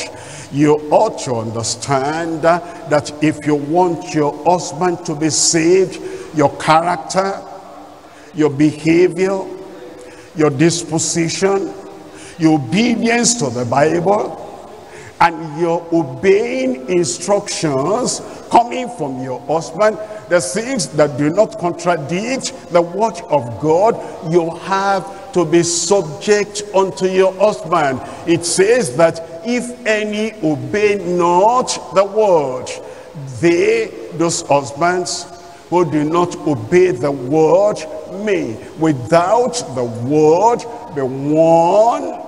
You ought to understand that if you want your husband to be saved, your character, your behavior, your disposition, your obedience to the Bible, and your obeying instructions coming from your husband, the things that do not contradict the word of God, you have to be subject unto your husband. It says that if any obey not the word, they, those husbands who do not obey the word, may without the word be won.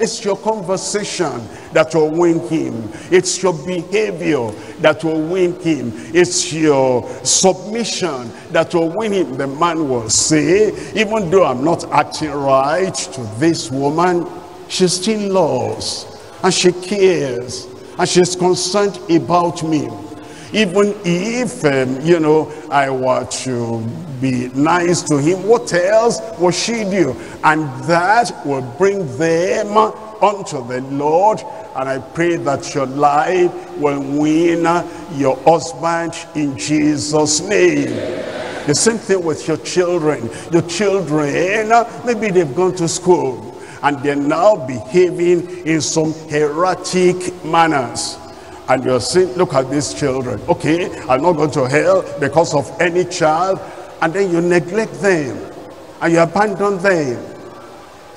It's your conversation that will win him. It's your behavior that will win him. It's your submission that will win him. The man will say, even though I'm not acting right to this woman, she still loves and she cares and she's concerned about me. Even if, you know, I were to be nice to him, what else will she do? And that will bring them unto the Lord. And I pray that your life will win your husband in Jesus' name. The same thing with your children. Your children, maybe they've gone to school and they're now behaving in some erratic manners. And you're saying, look at these children. Okay, I'm not going to hell because of any child. And then you neglect them. and you abandon them.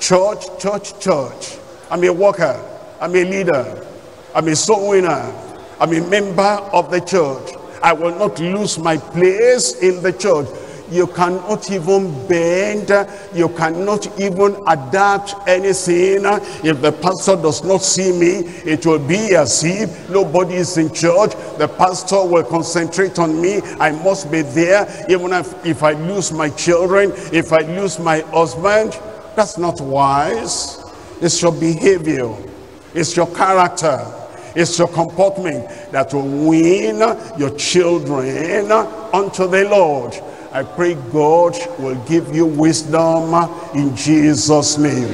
Church, church, church. I'm a worker. I'm a leader. I'm a soul winner. I'm a member of the church. I will not lose my place in the church. You cannot even bend, you cannot even adapt anything. If the pastor does not see me, it will be as if nobody is in church. The pastor will concentrate on me. I must be there, even if I lose my children, if I lose my husband. That's not wise. It's your behavior, it's your character, it's your comportment that will win your children unto the Lord. I pray God will give you wisdom in Jesus' name.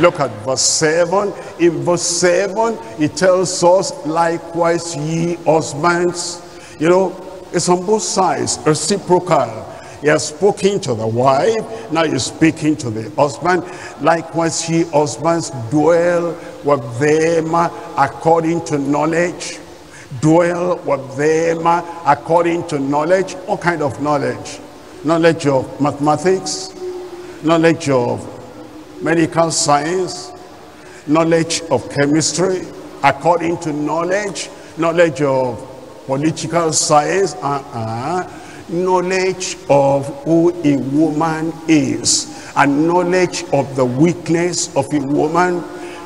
Look at verse 7. In verse 7, it tells us, likewise ye husbands. You know, it's on both sides, reciprocal. He has spoken to the wife, now you're speaking to the husband. Likewise ye husbands, dwell with them according to knowledge. Dwell with them according to knowledge. What kind of knowledge? Knowledge of mathematics, knowledge of medical science, knowledge of chemistry, according to knowledge, knowledge of political science, knowledge of who a woman is, and knowledge of the weakness of a woman,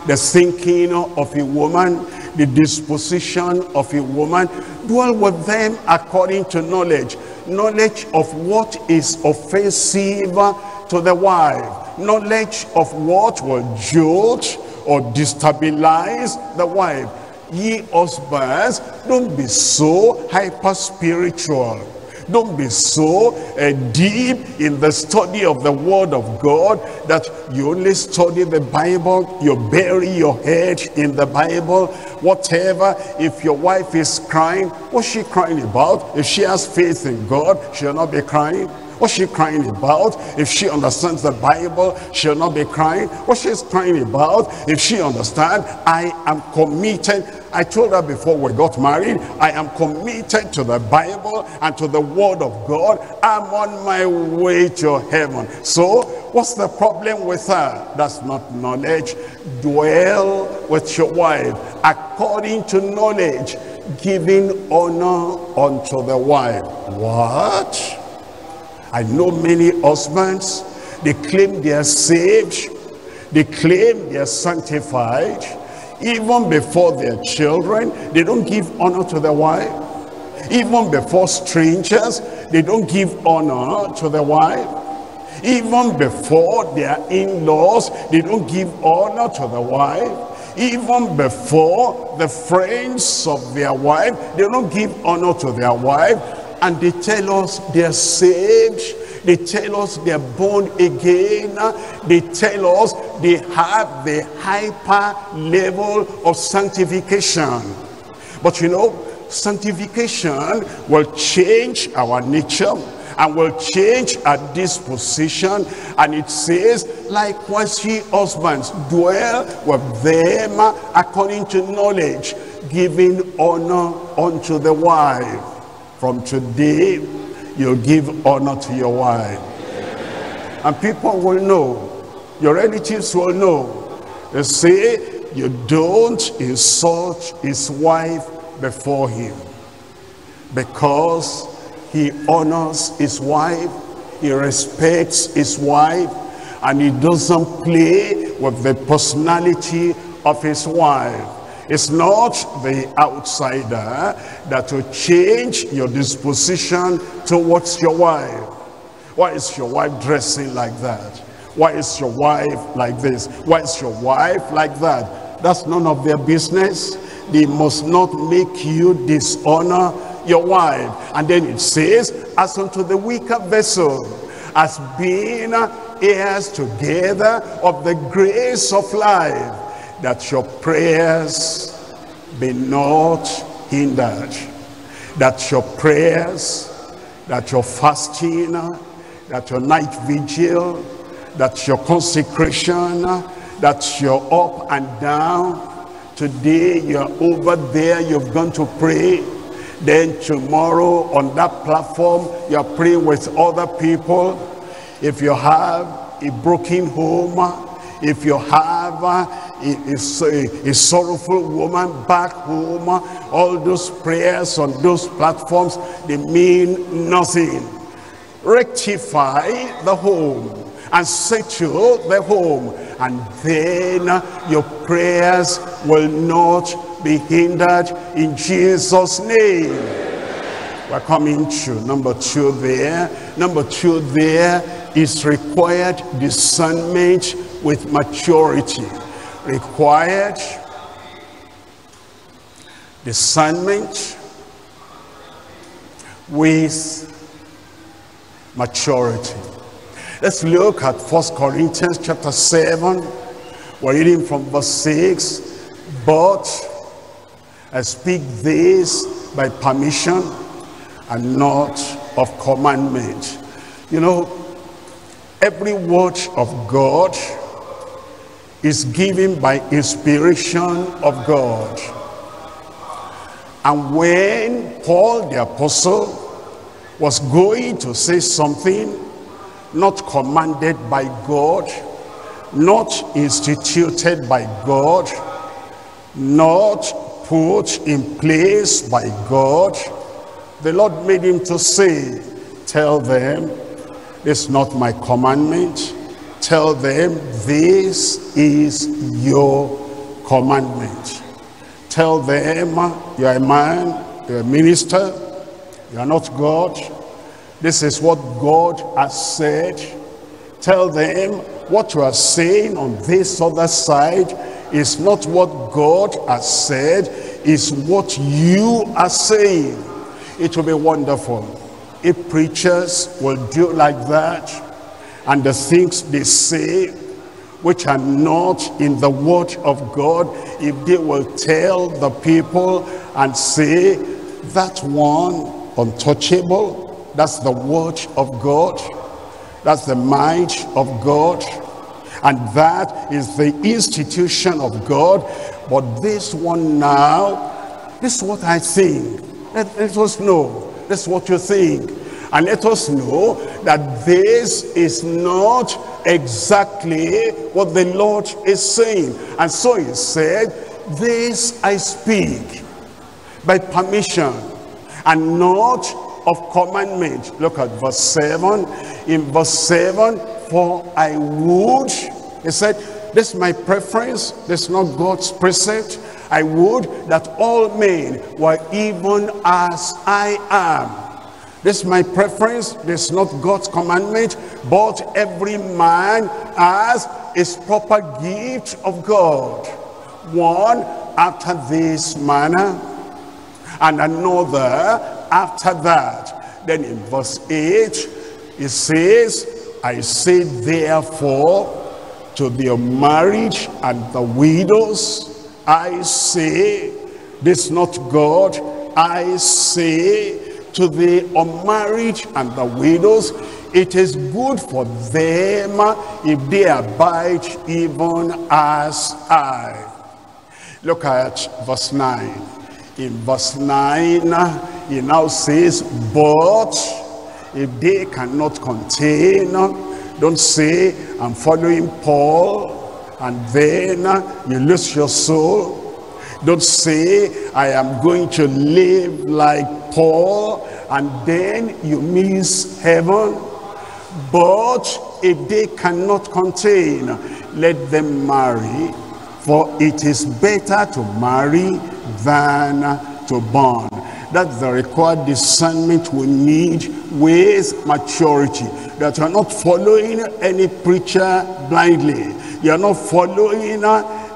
the thinking of a woman, the disposition of a woman. Dwell with them according to knowledge. Knowledge of what is offensive to the wife. Knowledge of what will jolt or destabilize the wife. Ye husbands, don't be so hyper-spiritual. Don't be so deep in the study of the word of God that you only study the Bible, you bury your head in the Bible, whatever. If your wife is crying, what's she crying about? If she has faith in God, she'll not be crying. What's she crying about? If she understands the Bible, she'll not be crying. What she's crying about, if she understands, I am committed. I told her before we got married, I am committed to the Bible and to the word of God. I'm on my way to heaven. So what's the problem with her? That's not knowledge. Dwell with your wife according to knowledge, giving honor unto the wife. What? I know many husbands, they claim they are saved, they claim they are sanctified. Even before their children, they don't give honor to their wife. Even before strangers, they don't give honor to their wife. Even before their in-laws, they don't give honor to their wife. Even before the friends of their wife, they don't give honor to their wife. And they tell us they are saved, they tell us they are born again, they tell us they have the hyper level of sanctification. But you know, sanctification will change our nature and will change our disposition. And it says, likewise ye husbands, dwell with them according to knowledge, giving honor unto the wife. From today, you'll give honor to your wife. And people will know, your relatives will know. They say, you don't insult his wife before him. Because he honors his wife, he respects his wife, and he doesn't play with the personality of his wife. It's not the outsider that will change your disposition towards your wife. Why is your wife dressing like that? Why is your wife like this? Why is your wife like that? That's none of their business. They must not make you dishonor your wife. And then it says, as unto the weaker vessel, as being heirs together of the grace of life, that your prayers be not hindered, that your prayers, that your fasting, that your night vigil, that your consecration, that your up and down. Today you're over there, you've gone to pray, then tomorrow on that platform you're praying with other people. If you have a broken home, if you have a sorrowful woman back home, all those prayers on those platforms, they mean nothing. Rectify the home and settle the home, and then your prayers will not be hindered in Jesus' name. We're coming to number two there. Number two there is required discernment with maturity. Required discernment with maturity. Let's look at 1 Corinthians chapter 7. We're reading from verse 6. But I speak this by permission and not of commandment. You know, every word of God is given by inspiration of God. And when Paul the apostle was going to say something not commanded by God, not instituted by God, not put in place by God, the Lord made him to say, tell them, this is not my commandment. Tell them, this is your commandment. Tell them, you are a man, you are a minister, you are not God. This is what God has said. Tell them, what you are saying on this other side is not what God has said, is what you are saying. It will be wonderful if preachers will do like that, and the things they say which are not in the word of God, if they will tell the people and say, that one untouchable, that's the word of God, that's the might of God, and that is the institution of God. But this one now, this is what I think. Let us know, this is what you think. And let us know that this is not exactly what the Lord is saying. And so he said, this I speak by permission and not of commandment. Look at verse 7. In verse 7, for I would, he said, this is my preference, this is not God's precept. I would that all men were even as I am. This is my preference, this is not God's commandment, but every man has his proper gift of God. One after this manner, and another after that. Then in verse 8, it says, I say therefore to the unmarried and the widows, I say, this is not God, I say, to the unmarried and the widows, it is good for them if they abide even as I. Look at verse 9. In verse 9, he now says, but if they cannot contain, don't say, I'm following Paul, and then you lose your soul. Don't say, I am going to live like Paul, and then you miss heaven. But if they cannot contain, let them marry, for it is better to marry than to burn. That's the required discernment we need with maturity. That you are not following any preacher blindly. You are not following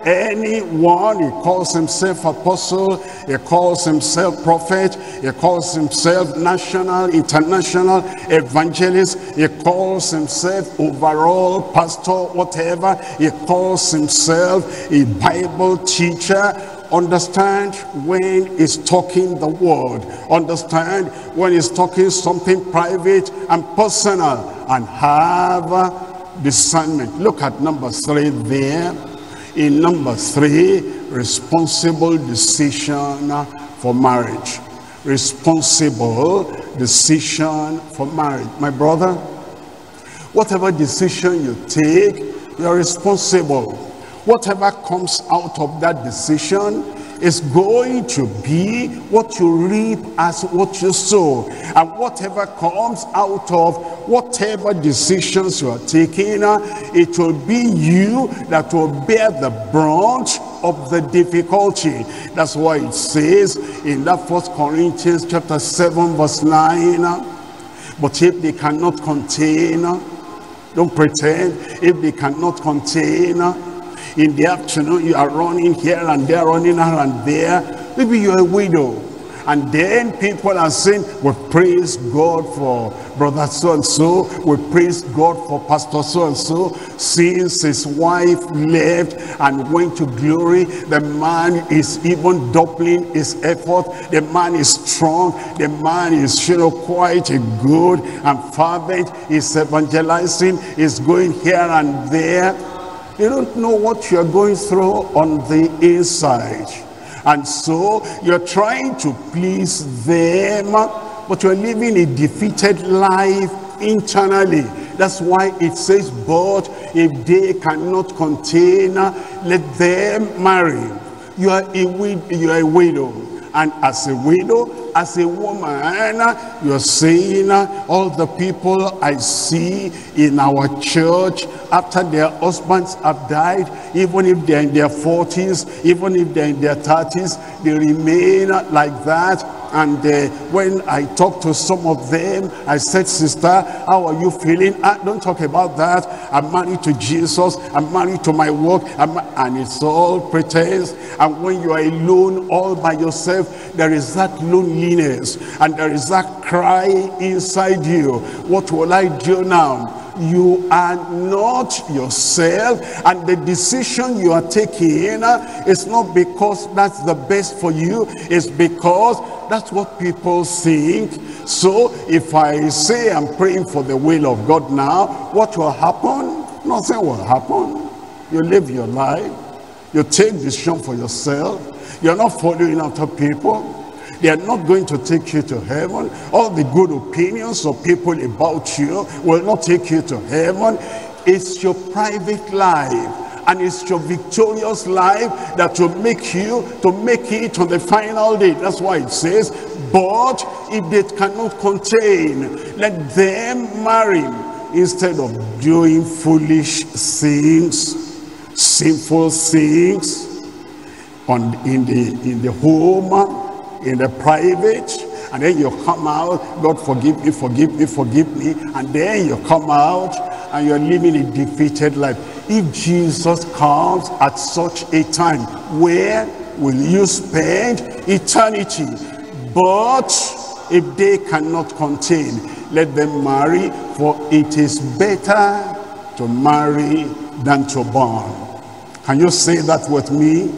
anyone. He calls himself apostle, he calls himself prophet, he calls himself national, international evangelist, he calls himself overall pastor, whatever, he calls himself a Bible teacher. Understand when he's talking the word, understand when he's talking something private and personal, and have discernment. Look at number 3 there. In number 3, responsible decision for marriage. Responsible decision for marriage. My brother, Whatever decision you take, you are responsible. Whatever comes out of that decision is going to be what you reap as what you sow. And whatever comes out of whatever decisions you are taking, it will be you that will bear the brunt of the difficulty. That's why it says in that 1 Corinthians chapter 7 verse 9, but if they cannot contain, don't pretend, if they cannot contain, in the afternoon you are running here and there, running here and there, maybe you're a widow, and then people are saying, we praise God for brother so-and-so, we praise God for pastor so-and-so, since his wife left and went to glory, the man is even doubling his effort, the man is strong, the man is, you know, quite a good and fervent, he's evangelizing, he's going here and there. You don't know what you're going through on the inside. And so you're trying to please them, but you're living a defeated life internally. That's why it says, but if they cannot contain, let them marry. You are a widow. And as a widow, as a woman, you're saying, all the people I see in our church, after their husbands have died, even if they're in their 40s, even if they're in their 30s, they remain like that. And when I talk to some of them, I said, sister, how are you feeling? Don't talk about that. I'm married to Jesus. I'm married to my work. And it's all pretense. And when you are alone all by yourself, there is that loneliness. And there is that cry inside you. What will I do now? You are not yourself, and the decision you are taking is not because that's the best for you, it's because that's what people think. So if I say I'm praying for the will of God now, what will happen? Nothing will happen. You live your life, you take decision for yourself, you're not following after people. They are not going to take you to heaven. All the good opinions of people about you will not take you to heaven. It's your private life, and it's your victorious life that will make you to make it on the final day. That's why it says, but if they cannot contain, let them marry. Instead of doing foolish things, sinful things in the home, in the private, and then you come out, God forgive me, forgive me, forgive me, and then you come out and you're living a defeated life. If Jesus comes at such a time, where will you spend eternity? But if they cannot contain, let them marry, for it is better to marry than to burn. Can you say that with me?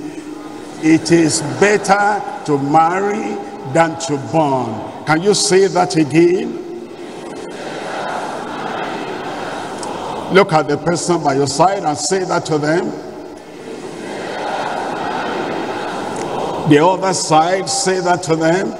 It is better to marry than to burn. Can you say that again? Look at the person by your side and say that to them. The other side, say that to them.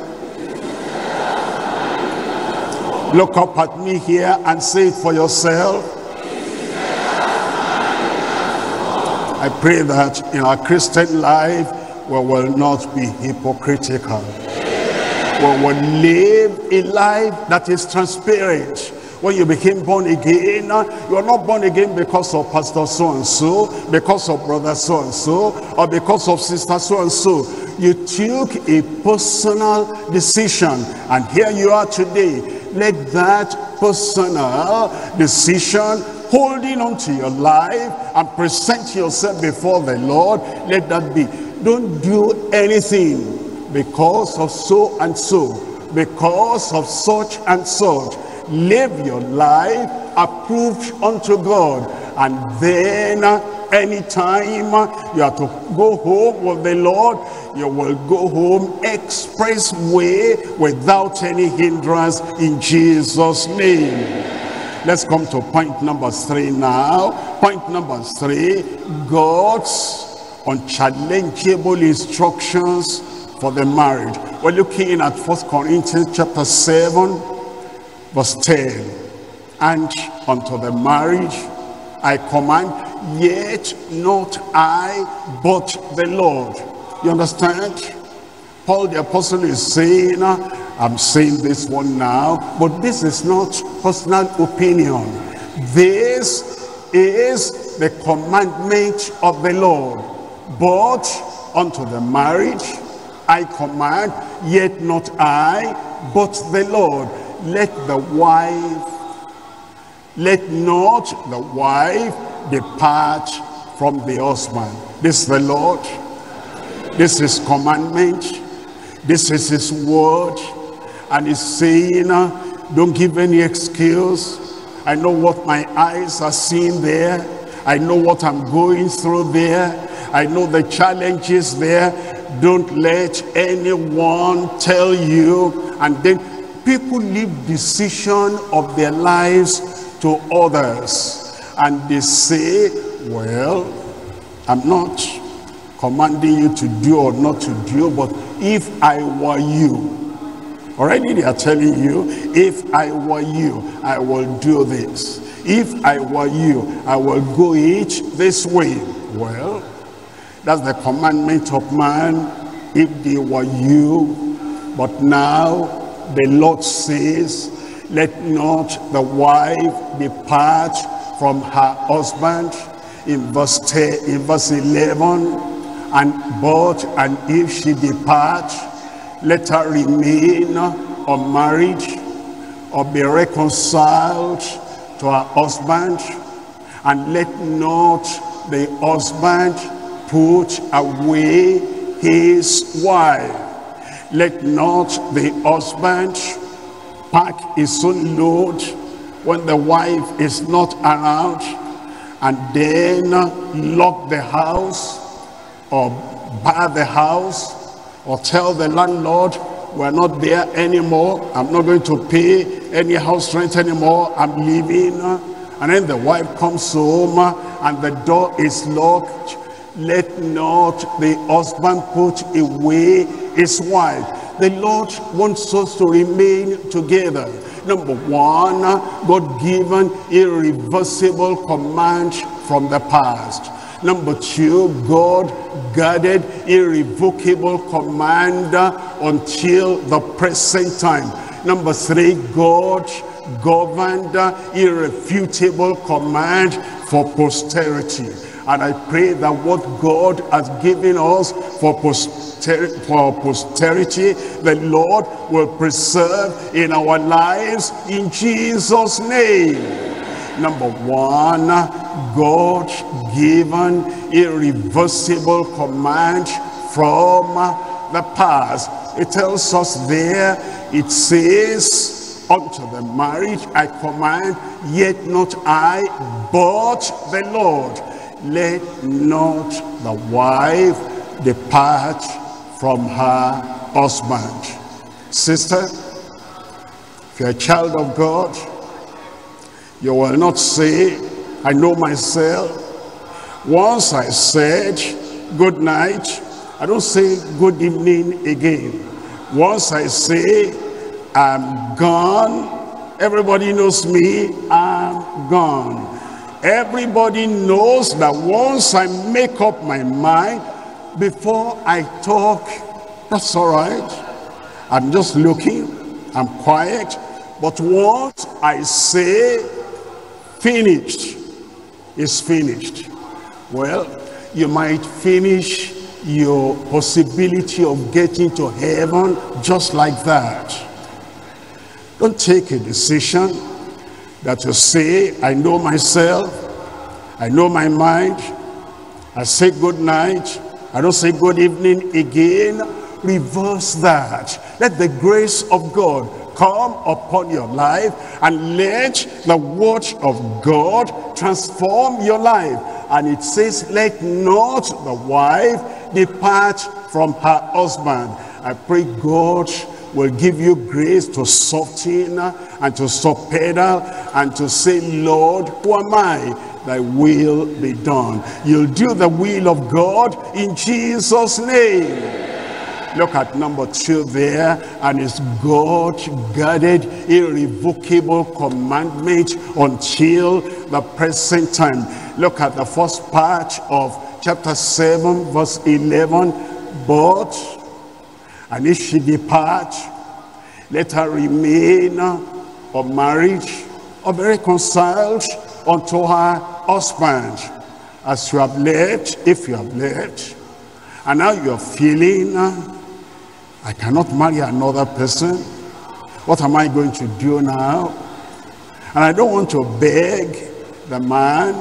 Look up at me here and say it for yourself. I pray that in our Christian life, we will not be hypocritical. We will live a life that is transparent. When you became born again, you are not born again because of pastor so-and-so, because of brother so-and-so, or because of sister so-and-so. You took a personal decision, and here you are today. Let that personal decision, holding on to your life and present yourself before the Lord, let that be. Don't do anything because of so and so, because of such and such. Live your life approved unto God, and then anytime you have to go home with the Lord, you will go home express way without any hindrance, in Jesus' name. Let's come to point number 3 now. Point number 3, God's unchallengeable instructions for the marriage. We're looking at 1 Corinthians chapter 7, verse 10. And unto the marriage. I command, yet not I, but the Lord. You understand? Paul the apostle is saying, I'm saying this one now, but this is not personal opinion. This is the commandment of the Lord. But unto the marriage I command, yet not I, but the Lord. Let the wife, let not the wife depart from the husband. This is the Lord. This is commandment. This is his word. And he's saying, don't give any excuse. I know what my eyes are seeing there. I know what I'm going through there. I know the challenges there. Don't let anyone tell you. And then people leave decision of their lives to others, and they say, well, I'm not commanding you to do or not to do, but if I were you, already they are telling you, if I were you, I will do this. If I were you, I will go each this way. Well, that's the commandment of man, if they were you. But now the Lord says, let not the wife depart from her husband. In verse 11, and if she depart, let her remain unmarried or be reconciled to her husband, and let not the husband put away his wife. Let not the husband pack his own load when the wife is not around, and then lock the house or buy the house or tell the landlord, we're not there anymore, I'm not going to pay any house rent anymore, I'm leaving. And then the wife comes home and the door is locked. Let not the husband put away his wife. The Lord wants us to remain together. Number one, God-given irreversible command from the past. Number two, God guarded irrevocable command until the present time. Number three, God governed irrefutable command for posterity. And I pray that what God has given us for posterity, the Lord will preserve in our lives in Jesus' name. Number one, God-given irreversible command from the past. It tells us there, it says, unto the marriage I command, yet not I, but the Lord. Let not the wife depart from her husband. Sister, if you're a child of God, you will not say, I know myself. Once I said good night, I don't say good evening again. Once I say I'm gone, everybody knows me, I'm gone. Everybody knows that once I make up my mind, before I talk, that's all right. I'm just looking, I'm quiet. But once I say, finished, is finished. Well, you might finish your possibility of getting to heaven just like that. Don't take a decision that you say, I know myself, I know my mind, I say good night, I don't say good evening again. Reverse that. Let the grace of God come upon your life, and let the word of God transform your life. And it says, let not the wife depart from her husband. I pray God will give you grace to soften and to stop pedal and to say, Lord, who am I? Thy will be done. You'll do the will of God in Jesus' name. Look at number 2 there. And his God-guarded, irrevocable commandment until the present time. Look at the first part of chapter 7, verse 11. But, and if she depart, let her remain of marriage, or be reconciled unto her husband, as you have left, if you have left. And now you're feeling, I cannot marry another person. What am I going to do now? And I don't want to beg the man.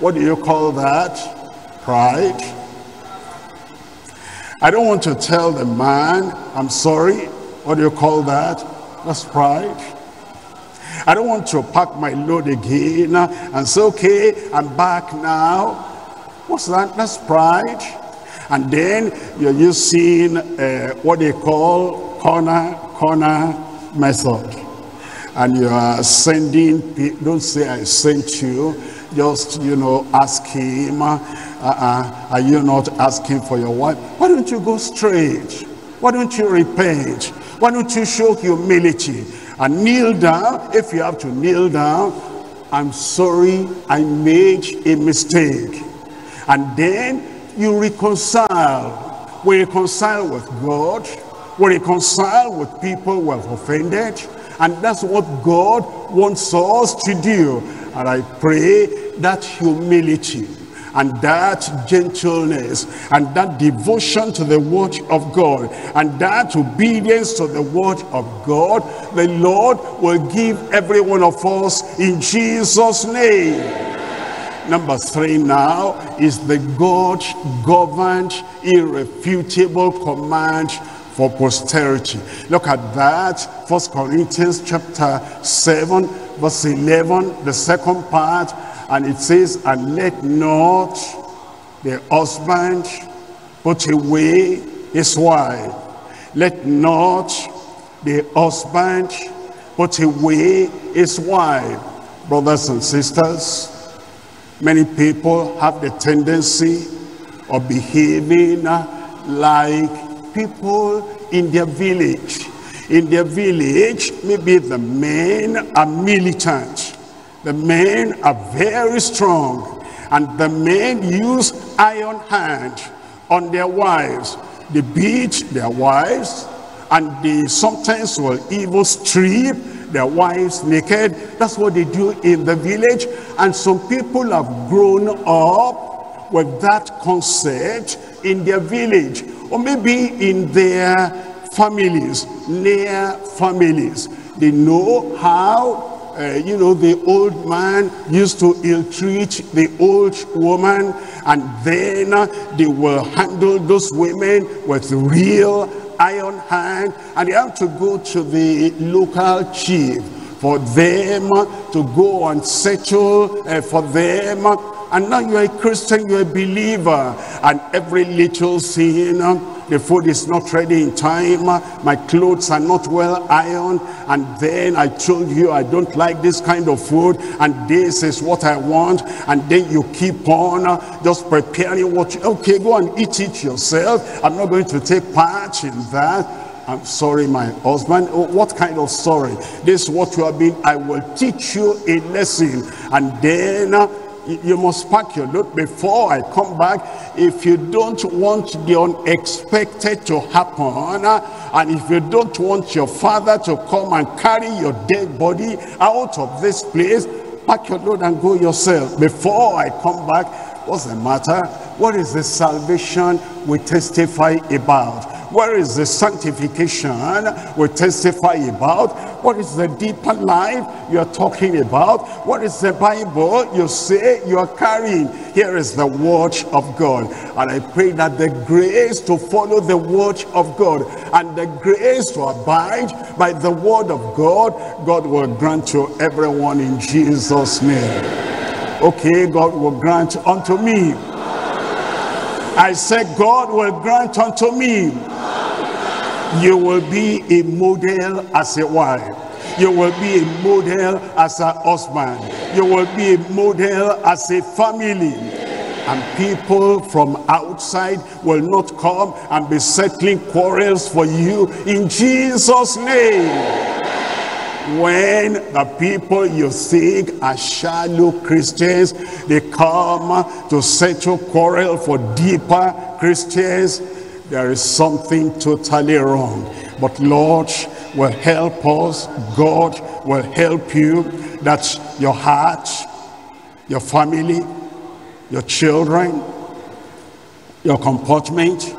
What do you call that? Pride. I don't want to tell the man, I'm sorry. What do you call that? That's pride. I don't want to pack my load again and say, okay, I'm back now. What's that? That's pride. And then you're using what they call corner method. And you are sending, don't say I sent you, just, you know, ask him, are you not asking for your wife? Why don't you go straight? Why don't you repent? Why don't you show humility? And kneel down, if you have to kneel down. I'm sorry, I made a mistake. And then you reconcile. We reconcile with God. We reconcile with people who have offended. And that's what God wants us to do. And I pray that humility and that gentleness and that devotion to the word of God and that obedience to the word of God, the Lord will give every one of us in Jesus' name. Number 3 now is the God-governed, irrefutable command for posterity. Look at that, 1 Corinthians chapter 7, verse 11, the second part. And it says, and let not the husband put away his wife. Let not the husband put away his wife. Brothers and sisters, many people have the tendency of behaving like people in their village. In their village, maybe the men are militant. The men are very strong, and the men use iron hand on their wives. They beat their wives, and they sometimes will even strip their wives naked. That's what they do in the village. And some people have grown up with that concept in their village, or maybe in their families, near families. They know how you know, the old man used to ill-treat the old woman, and then they will handle those women with real iron hand, and they have to go to the local chief for them to go and settle for them. And now you're a Christian, you're a believer, and every little sin, the food is not ready in time, my clothes are not well ironed, and then I told you I don't like this kind of food, and this is what I want, and then you keep on just preparing what you, okay, go and eat it yourself, I'm not going to take part in that. I'm sorry, my husband. Oh, what kind of sorry? This is what you have been. I will teach you a lesson. And then you must pack your load before I come back. If you don't want the unexpected to happen, and if you don't want your father to come and carry your dead body out of this place, pack your load and go yourself before I come back. What's the matter? What is the salvation we testify about? Where is the sanctification we testify about? What is the deeper life you're talking about? What is the Bible you say you're carrying? Here is the word of God. And I pray that the grace to follow the word of God and the grace to abide by the word of God, God will grant to everyone in Jesus' name. Okay, God will grant unto me. I said, God will grant unto me. You will be a model as a wife. You will be a model as a husband. You will be a model as a family. and people from outside will not come and be settling quarrels for you in Jesus' name. When the people you think are shallow Christians, they come to settle quarrel for deeper Christians, there is something totally wrong. But Lord will help us, God will help you, that your heart, your family, your children, your comportment,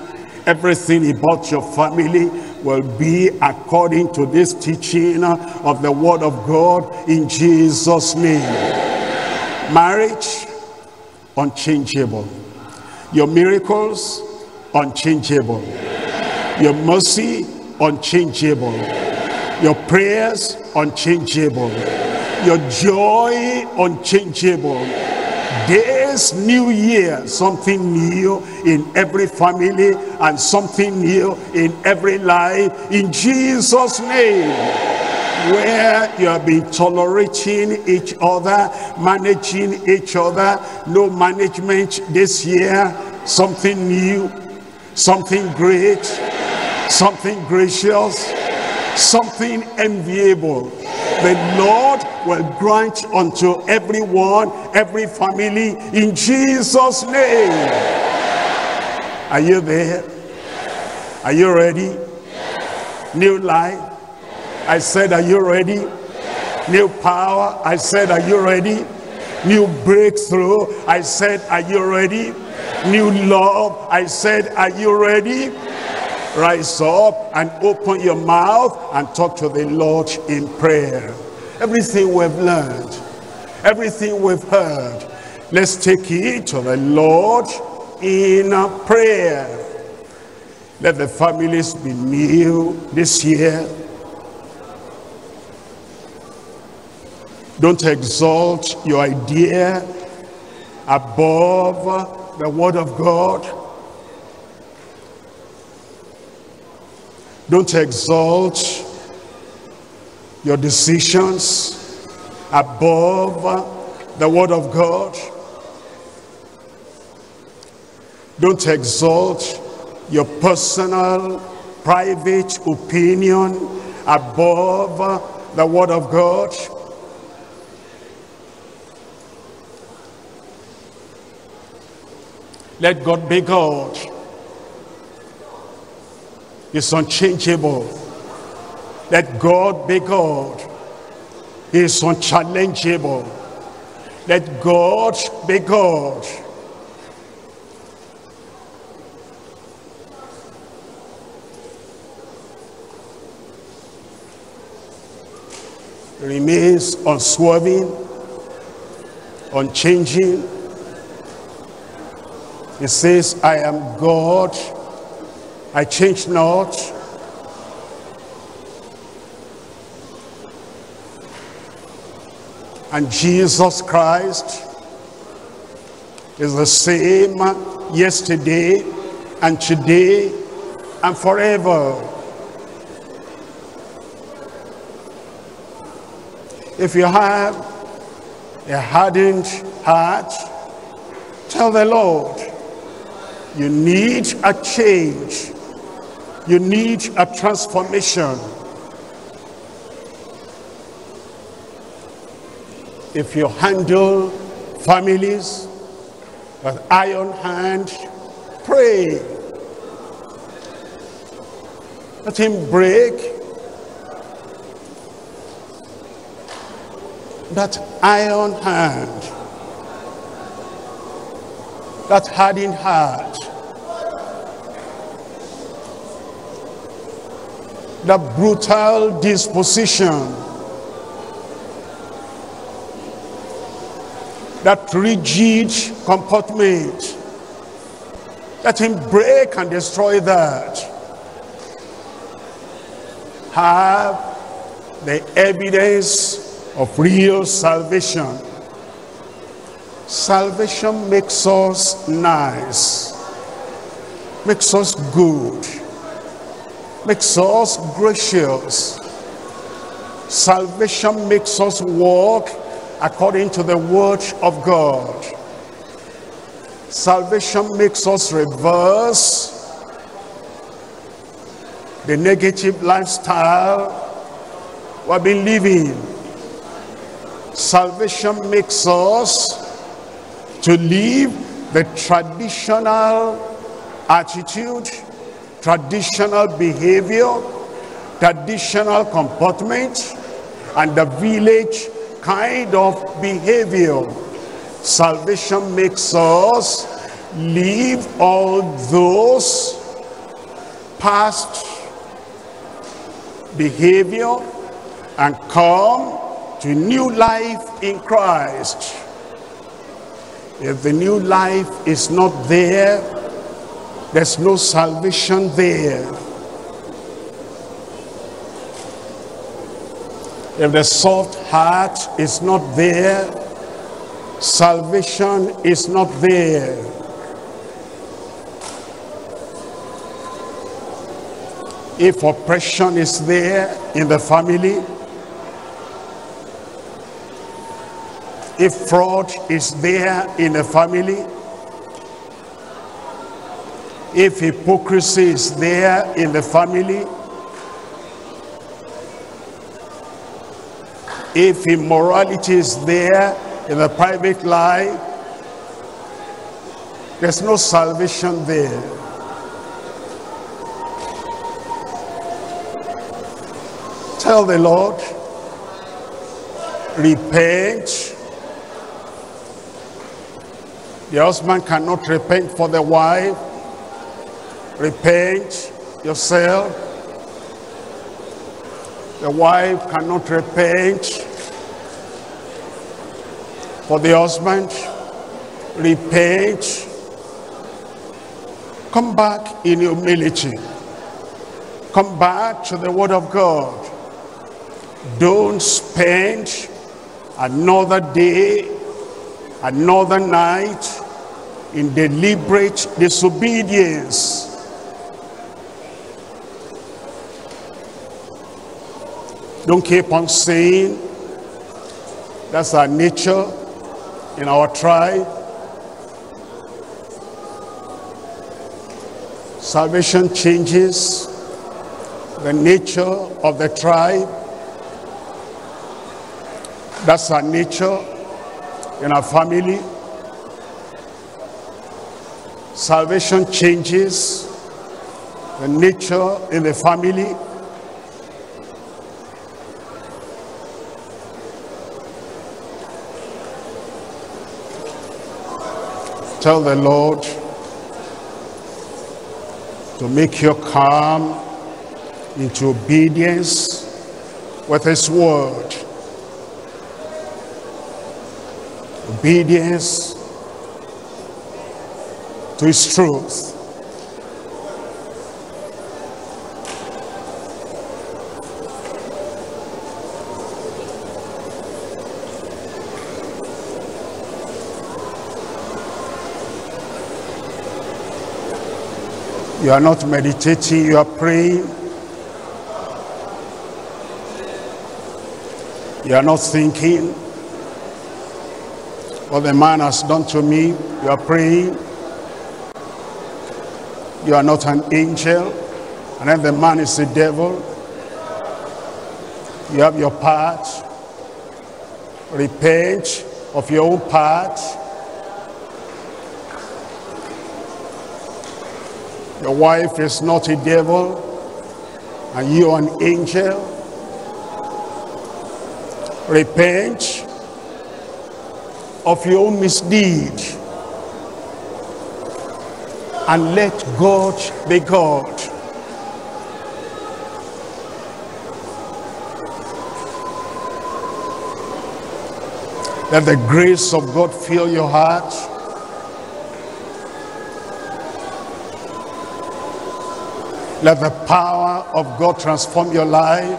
everything about your family will be according to this teaching of the Word of God in Jesus' name. Marriage, unchangeable. Your miracles, unchangeable. Your mercy, unchangeable. Your prayers, unchangeable. Your joy, unchangeable. This new year, something new in every family and something new in every life in Jesus' name. Where you have been tolerating each other, managing each other, no management this year, something new, something great, something gracious, something enviable. The Lord will grant unto everyone, every family, in Jesus' name. Are you there? Yes. Are you ready? Yes. New life? Yes. I said, are you ready? Yes. New power? I said, are you ready? Yes. New breakthrough? I said, are you ready? Yes. New love? I said, are you ready? Rise up and open your mouth and talk to the Lord in prayer. Everything we've learned, everything we've heard, let's take it to the Lord in prayer. Let the families be new this year. Don't exalt your idea above the Word of God. Don't exalt your decisions above the Word of God. Don't exalt your personal, private opinion above the Word of God. Let God be God. Is unchangeable. Let God be God. He is unchallengeable. Let God be God. He remains unswerving, unchanging. He says, I am God. I change not. And Jesus Christ is the same yesterday and today and forever. If you have a hardened heart, tell the Lord, you need a change. You need a transformation. If you handle families with iron hand, pray. Let him break that iron hand, that hardened heart, the brutal disposition, that rigid comportment. Let him break and destroy that. Have the evidence of real salvation. Salvation makes us nice, makes us good, makes us gracious. Salvation makes us walk according to the Word of God. Salvation makes us reverse the negative lifestyle we've been living. Salvation makes us to live the traditional attitude, traditional behavior, traditional comportment, and the village kind of behavior. Salvation makes us leave all those past behavior and come to new life in Christ. If the new life is not there, there's no salvation there. If the soft heart is not there, salvation is not there. If oppression is there in the family, if fraud is there in the family, if hypocrisy is there in the family, if immorality is there in the private life, there's no salvation there. Tell the Lord, repent. The husband cannot repent for the wife. Repent yourself. The wife cannot repent for the husband. Repent. Come back in humility. Come back to the Word of God. Don't spend another day, another night in deliberate disobedience. Don't keep on saying, that's our nature in our tribe. Salvation changes the nature of the tribe. That's our nature in our family. Salvation changes the nature in the family. Tell the Lord to make you come into obedience with His word. Obedience to His truth. You are not meditating, you are praying. You are not thinking, what the man has done to me. You are praying. You are not an angel, and then the man is the devil. You have your part. Repent of your own part. Your wife is not a devil, and you are an angel. Repent of your own misdeed, and let God be God. Let the grace of God fill your heart. Let the power of God transform your life.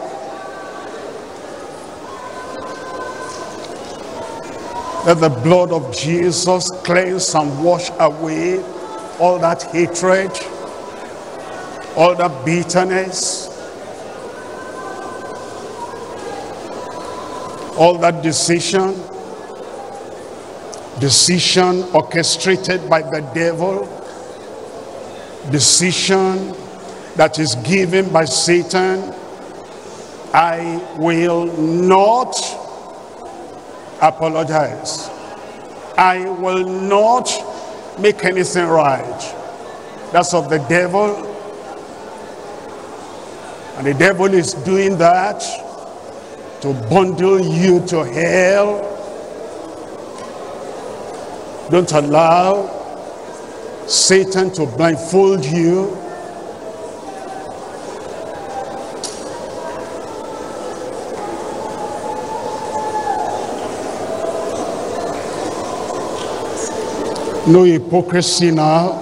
Let the blood of Jesus cleanse and wash away all that hatred, all that bitterness, all that decision, Decision orchestrated by the devil. Decision that is given by Satan. I will not apologize. I will not make anything right. That's of the devil. And the devil is doing that to bundle you to hell. Don't allow Satan to blindfold you. No hypocrisy now.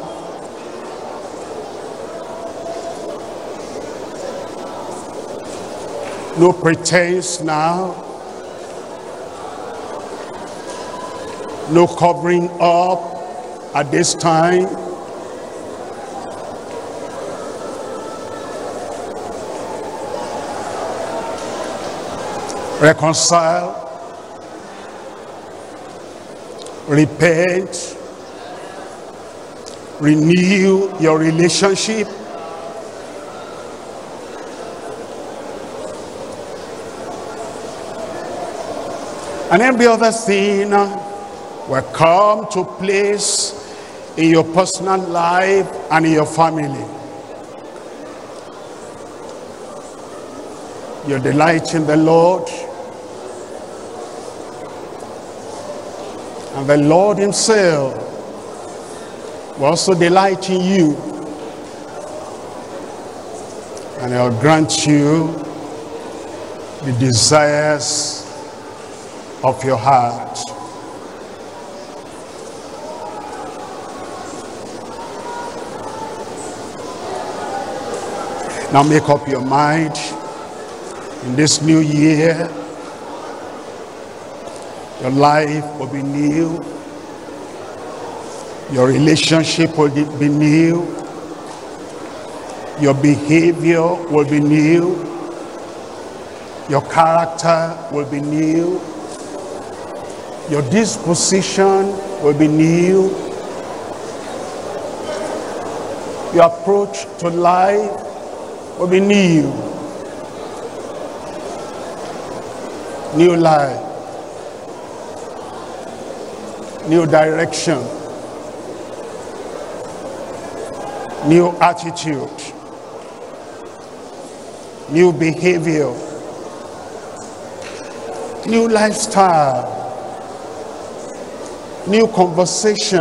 No pretense now. No covering up at this time. Reconcile. Repent. Renew your relationship. And every other thing will come to place in your personal life and in your family. Your delight in the Lord, and the Lord himself will also delight in you, and he'll grant you the desires of your heart. Now make up your mind in this new year. Your life will be new. Your relationship will be new. Your behavior will be new. Your character will be new. Your disposition will be new. Your approach to life will be new. New life. New direction. New attitude. New behavior. New lifestyle. New conversation.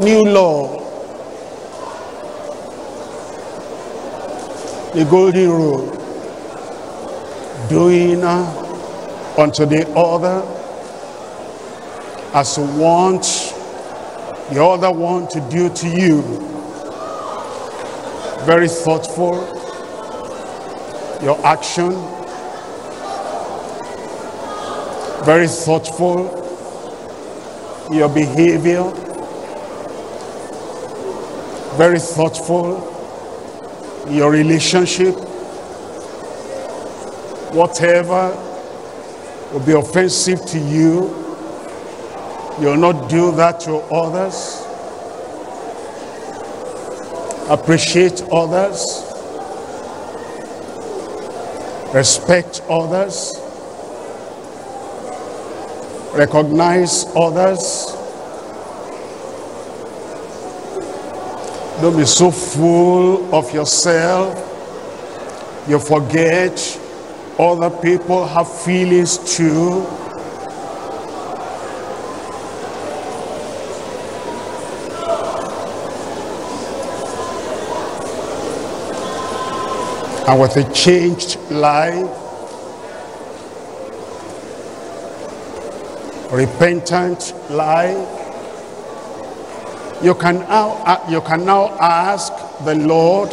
New law. The golden rule. Doing unto the other as you want the other one to do to you. Very thoughtful. Your action, very thoughtful. Your behavior, very thoughtful. Your relationship, whatever will be offensive to you, you'll not do that to others. Appreciate others. Respect others. Recognize others. Don't be so full of yourself you forget other people have feelings too. And with a changed life, repentant life, you can now ask the Lord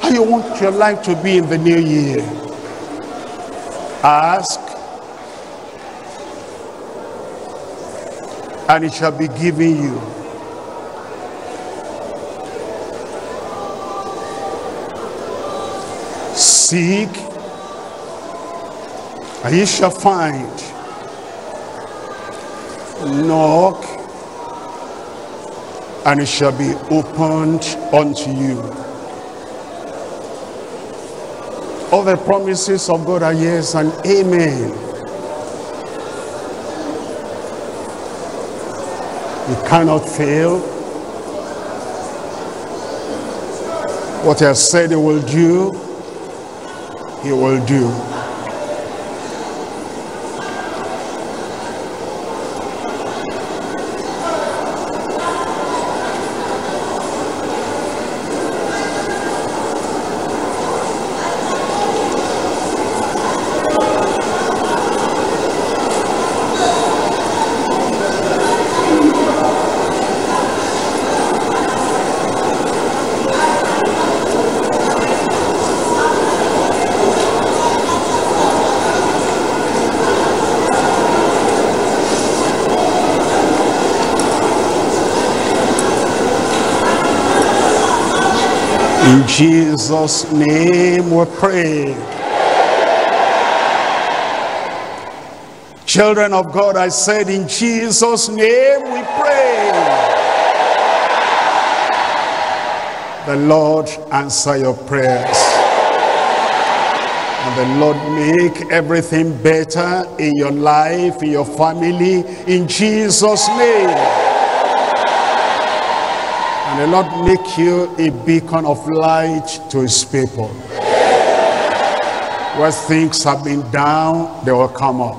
how you want your life to be in the new year. Ask, and it shall be given you. seek, and ye shall find. Knock, and it shall be opened unto you. All the promises of God are yes and amen. He cannot fail. What he has said he will do, he will do. In Jesus' name we pray. Children of God, I said in Jesus' name we pray. The Lord answer your prayers. And the Lord make everything better in your life, in your family, in Jesus' name. The Lord make you a beacon of light to his people. Where things have been down, they will come up.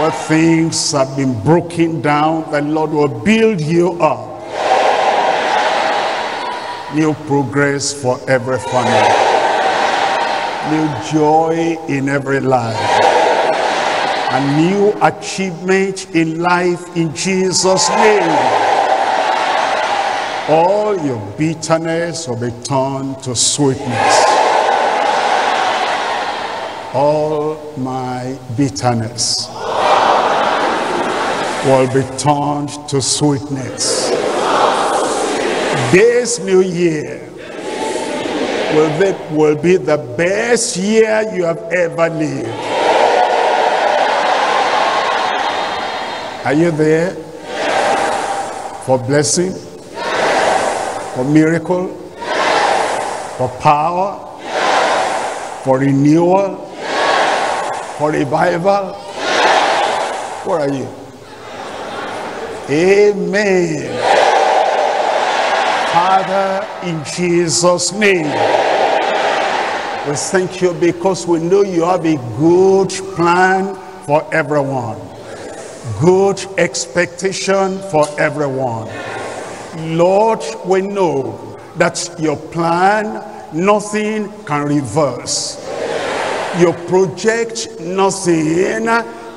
Where things have been broken down, the Lord will build you up. New progress for every family. New joy in every life. A new achievement in life in Jesus' name. All your bitterness will be turned to sweetness. All my bitterness will be turned to sweetness. This new year will be the best year you have ever lived. Are you there? For blessing? For miracle? Yes. For power? Yes. For renewal? Yes. For revival? Yes. Where are you? Amen. Yes. Father, in Jesus' name, we thank you because we know you have a good plan for everyone. Good expectation for everyone. Lord, we know that your plan, nothing can reverse. Your project, nothing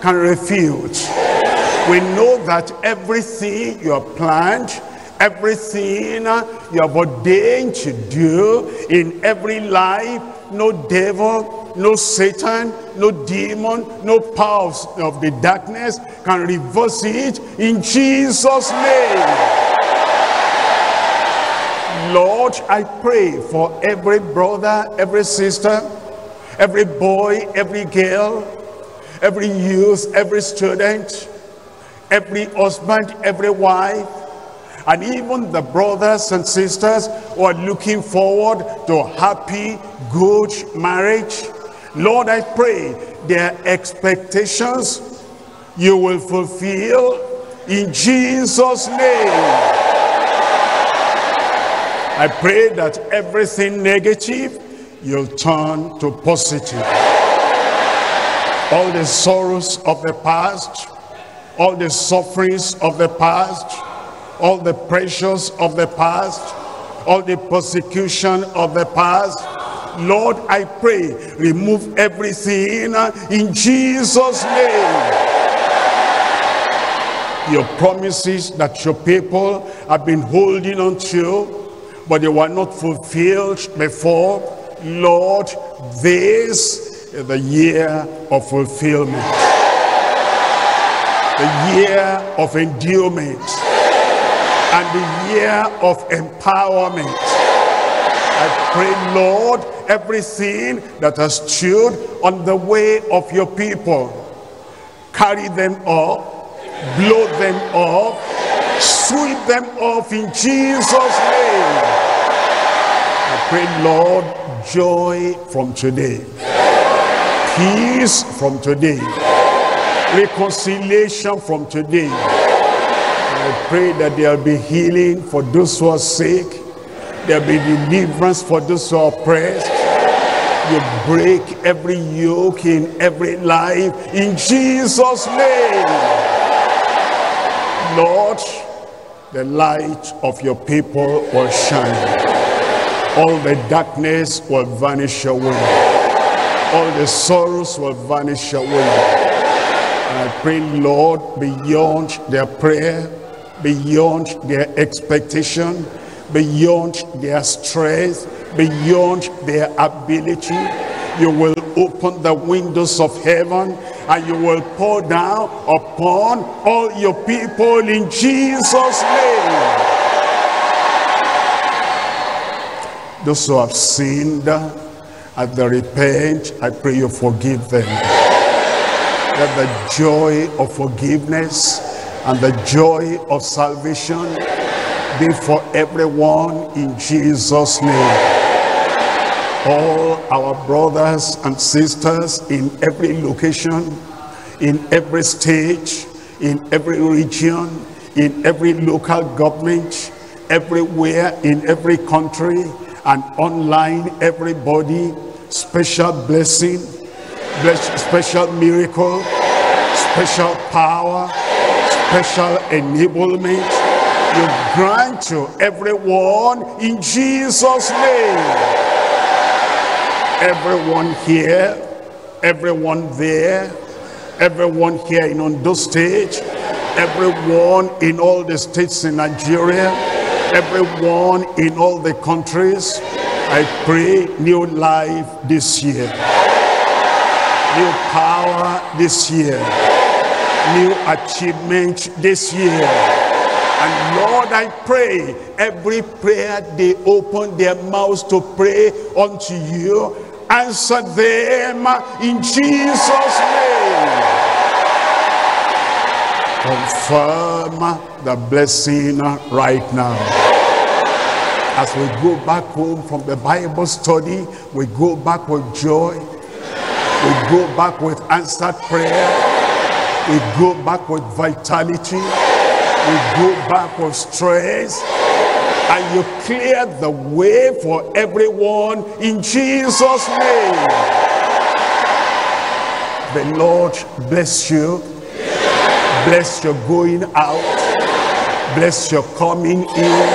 can refute. We know that everything you have planned, everything you have ordained to do in every life, no devil, no Satan, no demon, no power of the darkness can reverse it in Jesus' name. Lord, I pray for every brother, every sister, every boy, every girl, every youth, every student, every husband, every wife, and even the brothers and sisters who are looking forward to a happy, good marriage. Lord, I pray their expectations you will fulfill in Jesus' name. I pray that everything negative, you'll turn to positive. All the sorrows of the past, all the sufferings of the past, all the pressures of the past, all the persecution of the past, Lord, I pray, remove everything in Jesus' name. Your promises that your people have been holding on to, but they were not fulfilled before. Lord, this is the year of fulfillment. The year of endowment. And the year of empowerment. I I pray, Lord, every sin that has stood on the way of your people, carry them up, blow them up, sweep them off in Jesus' name. I pray, Lord, joy from today, peace from today, reconciliation from today. I pray that there will be healing for those who are sick. There will be deliverance for those who are oppressed. You break every yoke in every life in Jesus' name. Lord, the light of your people will shine. All the darkness will vanish away. All the sorrows will vanish away. I pray, Lord, beyond their prayer, beyond their expectation, beyond their strength, beyond their ability, you will open the windows of heaven and you will pour down upon all your people in Jesus' name. Those who have sinned and they repent, I pray you forgive them. That the joy of forgiveness and the joy of salvation be for everyone in Jesus' name. All our brothers and sisters in every location, in every state, in every region, in every local government, everywhere, in every country, and online, everybody, special blessing, special miracle, special power, special enablement, you grant to everyone in Jesus' name. Everyone here, everyone there, everyone here in Ondo State, everyone in all the states in Nigeria, everyone in all the countries, I pray new life this year. New power this year, new achievement this year. And Lord, I pray every prayer they open their mouths to pray unto you, answer them in Jesus' name. Confirm the blessing right now. As we go back home from the Bible study, we go back with joy. We go back with answered prayer. We go back with vitality. We go back with strength. And you clear the way for everyone in Jesus' name. The Lord bless you. Bless your going out. Bless your coming in.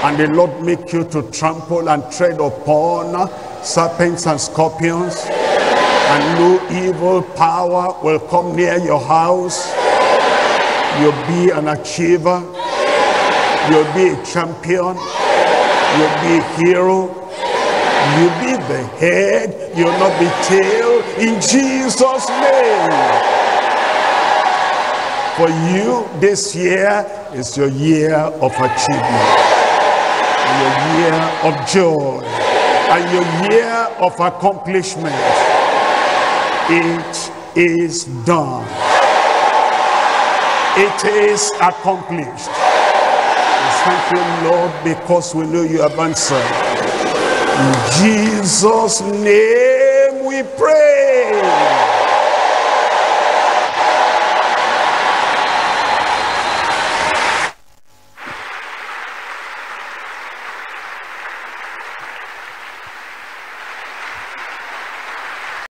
And the Lord make you to trample and tread upon serpents and scorpions. And no evil power will come near your house. You'll be an achiever. You'll be a champion. You'll be a hero. You'll be the head. You'll not be tail. In Jesus' name. For you, this year is your year of achievement. Your year of joy. And your year of accomplishment. It is done. It is accomplished. We thank you, Lord, because we know you have answered. In Jesus' name we pray.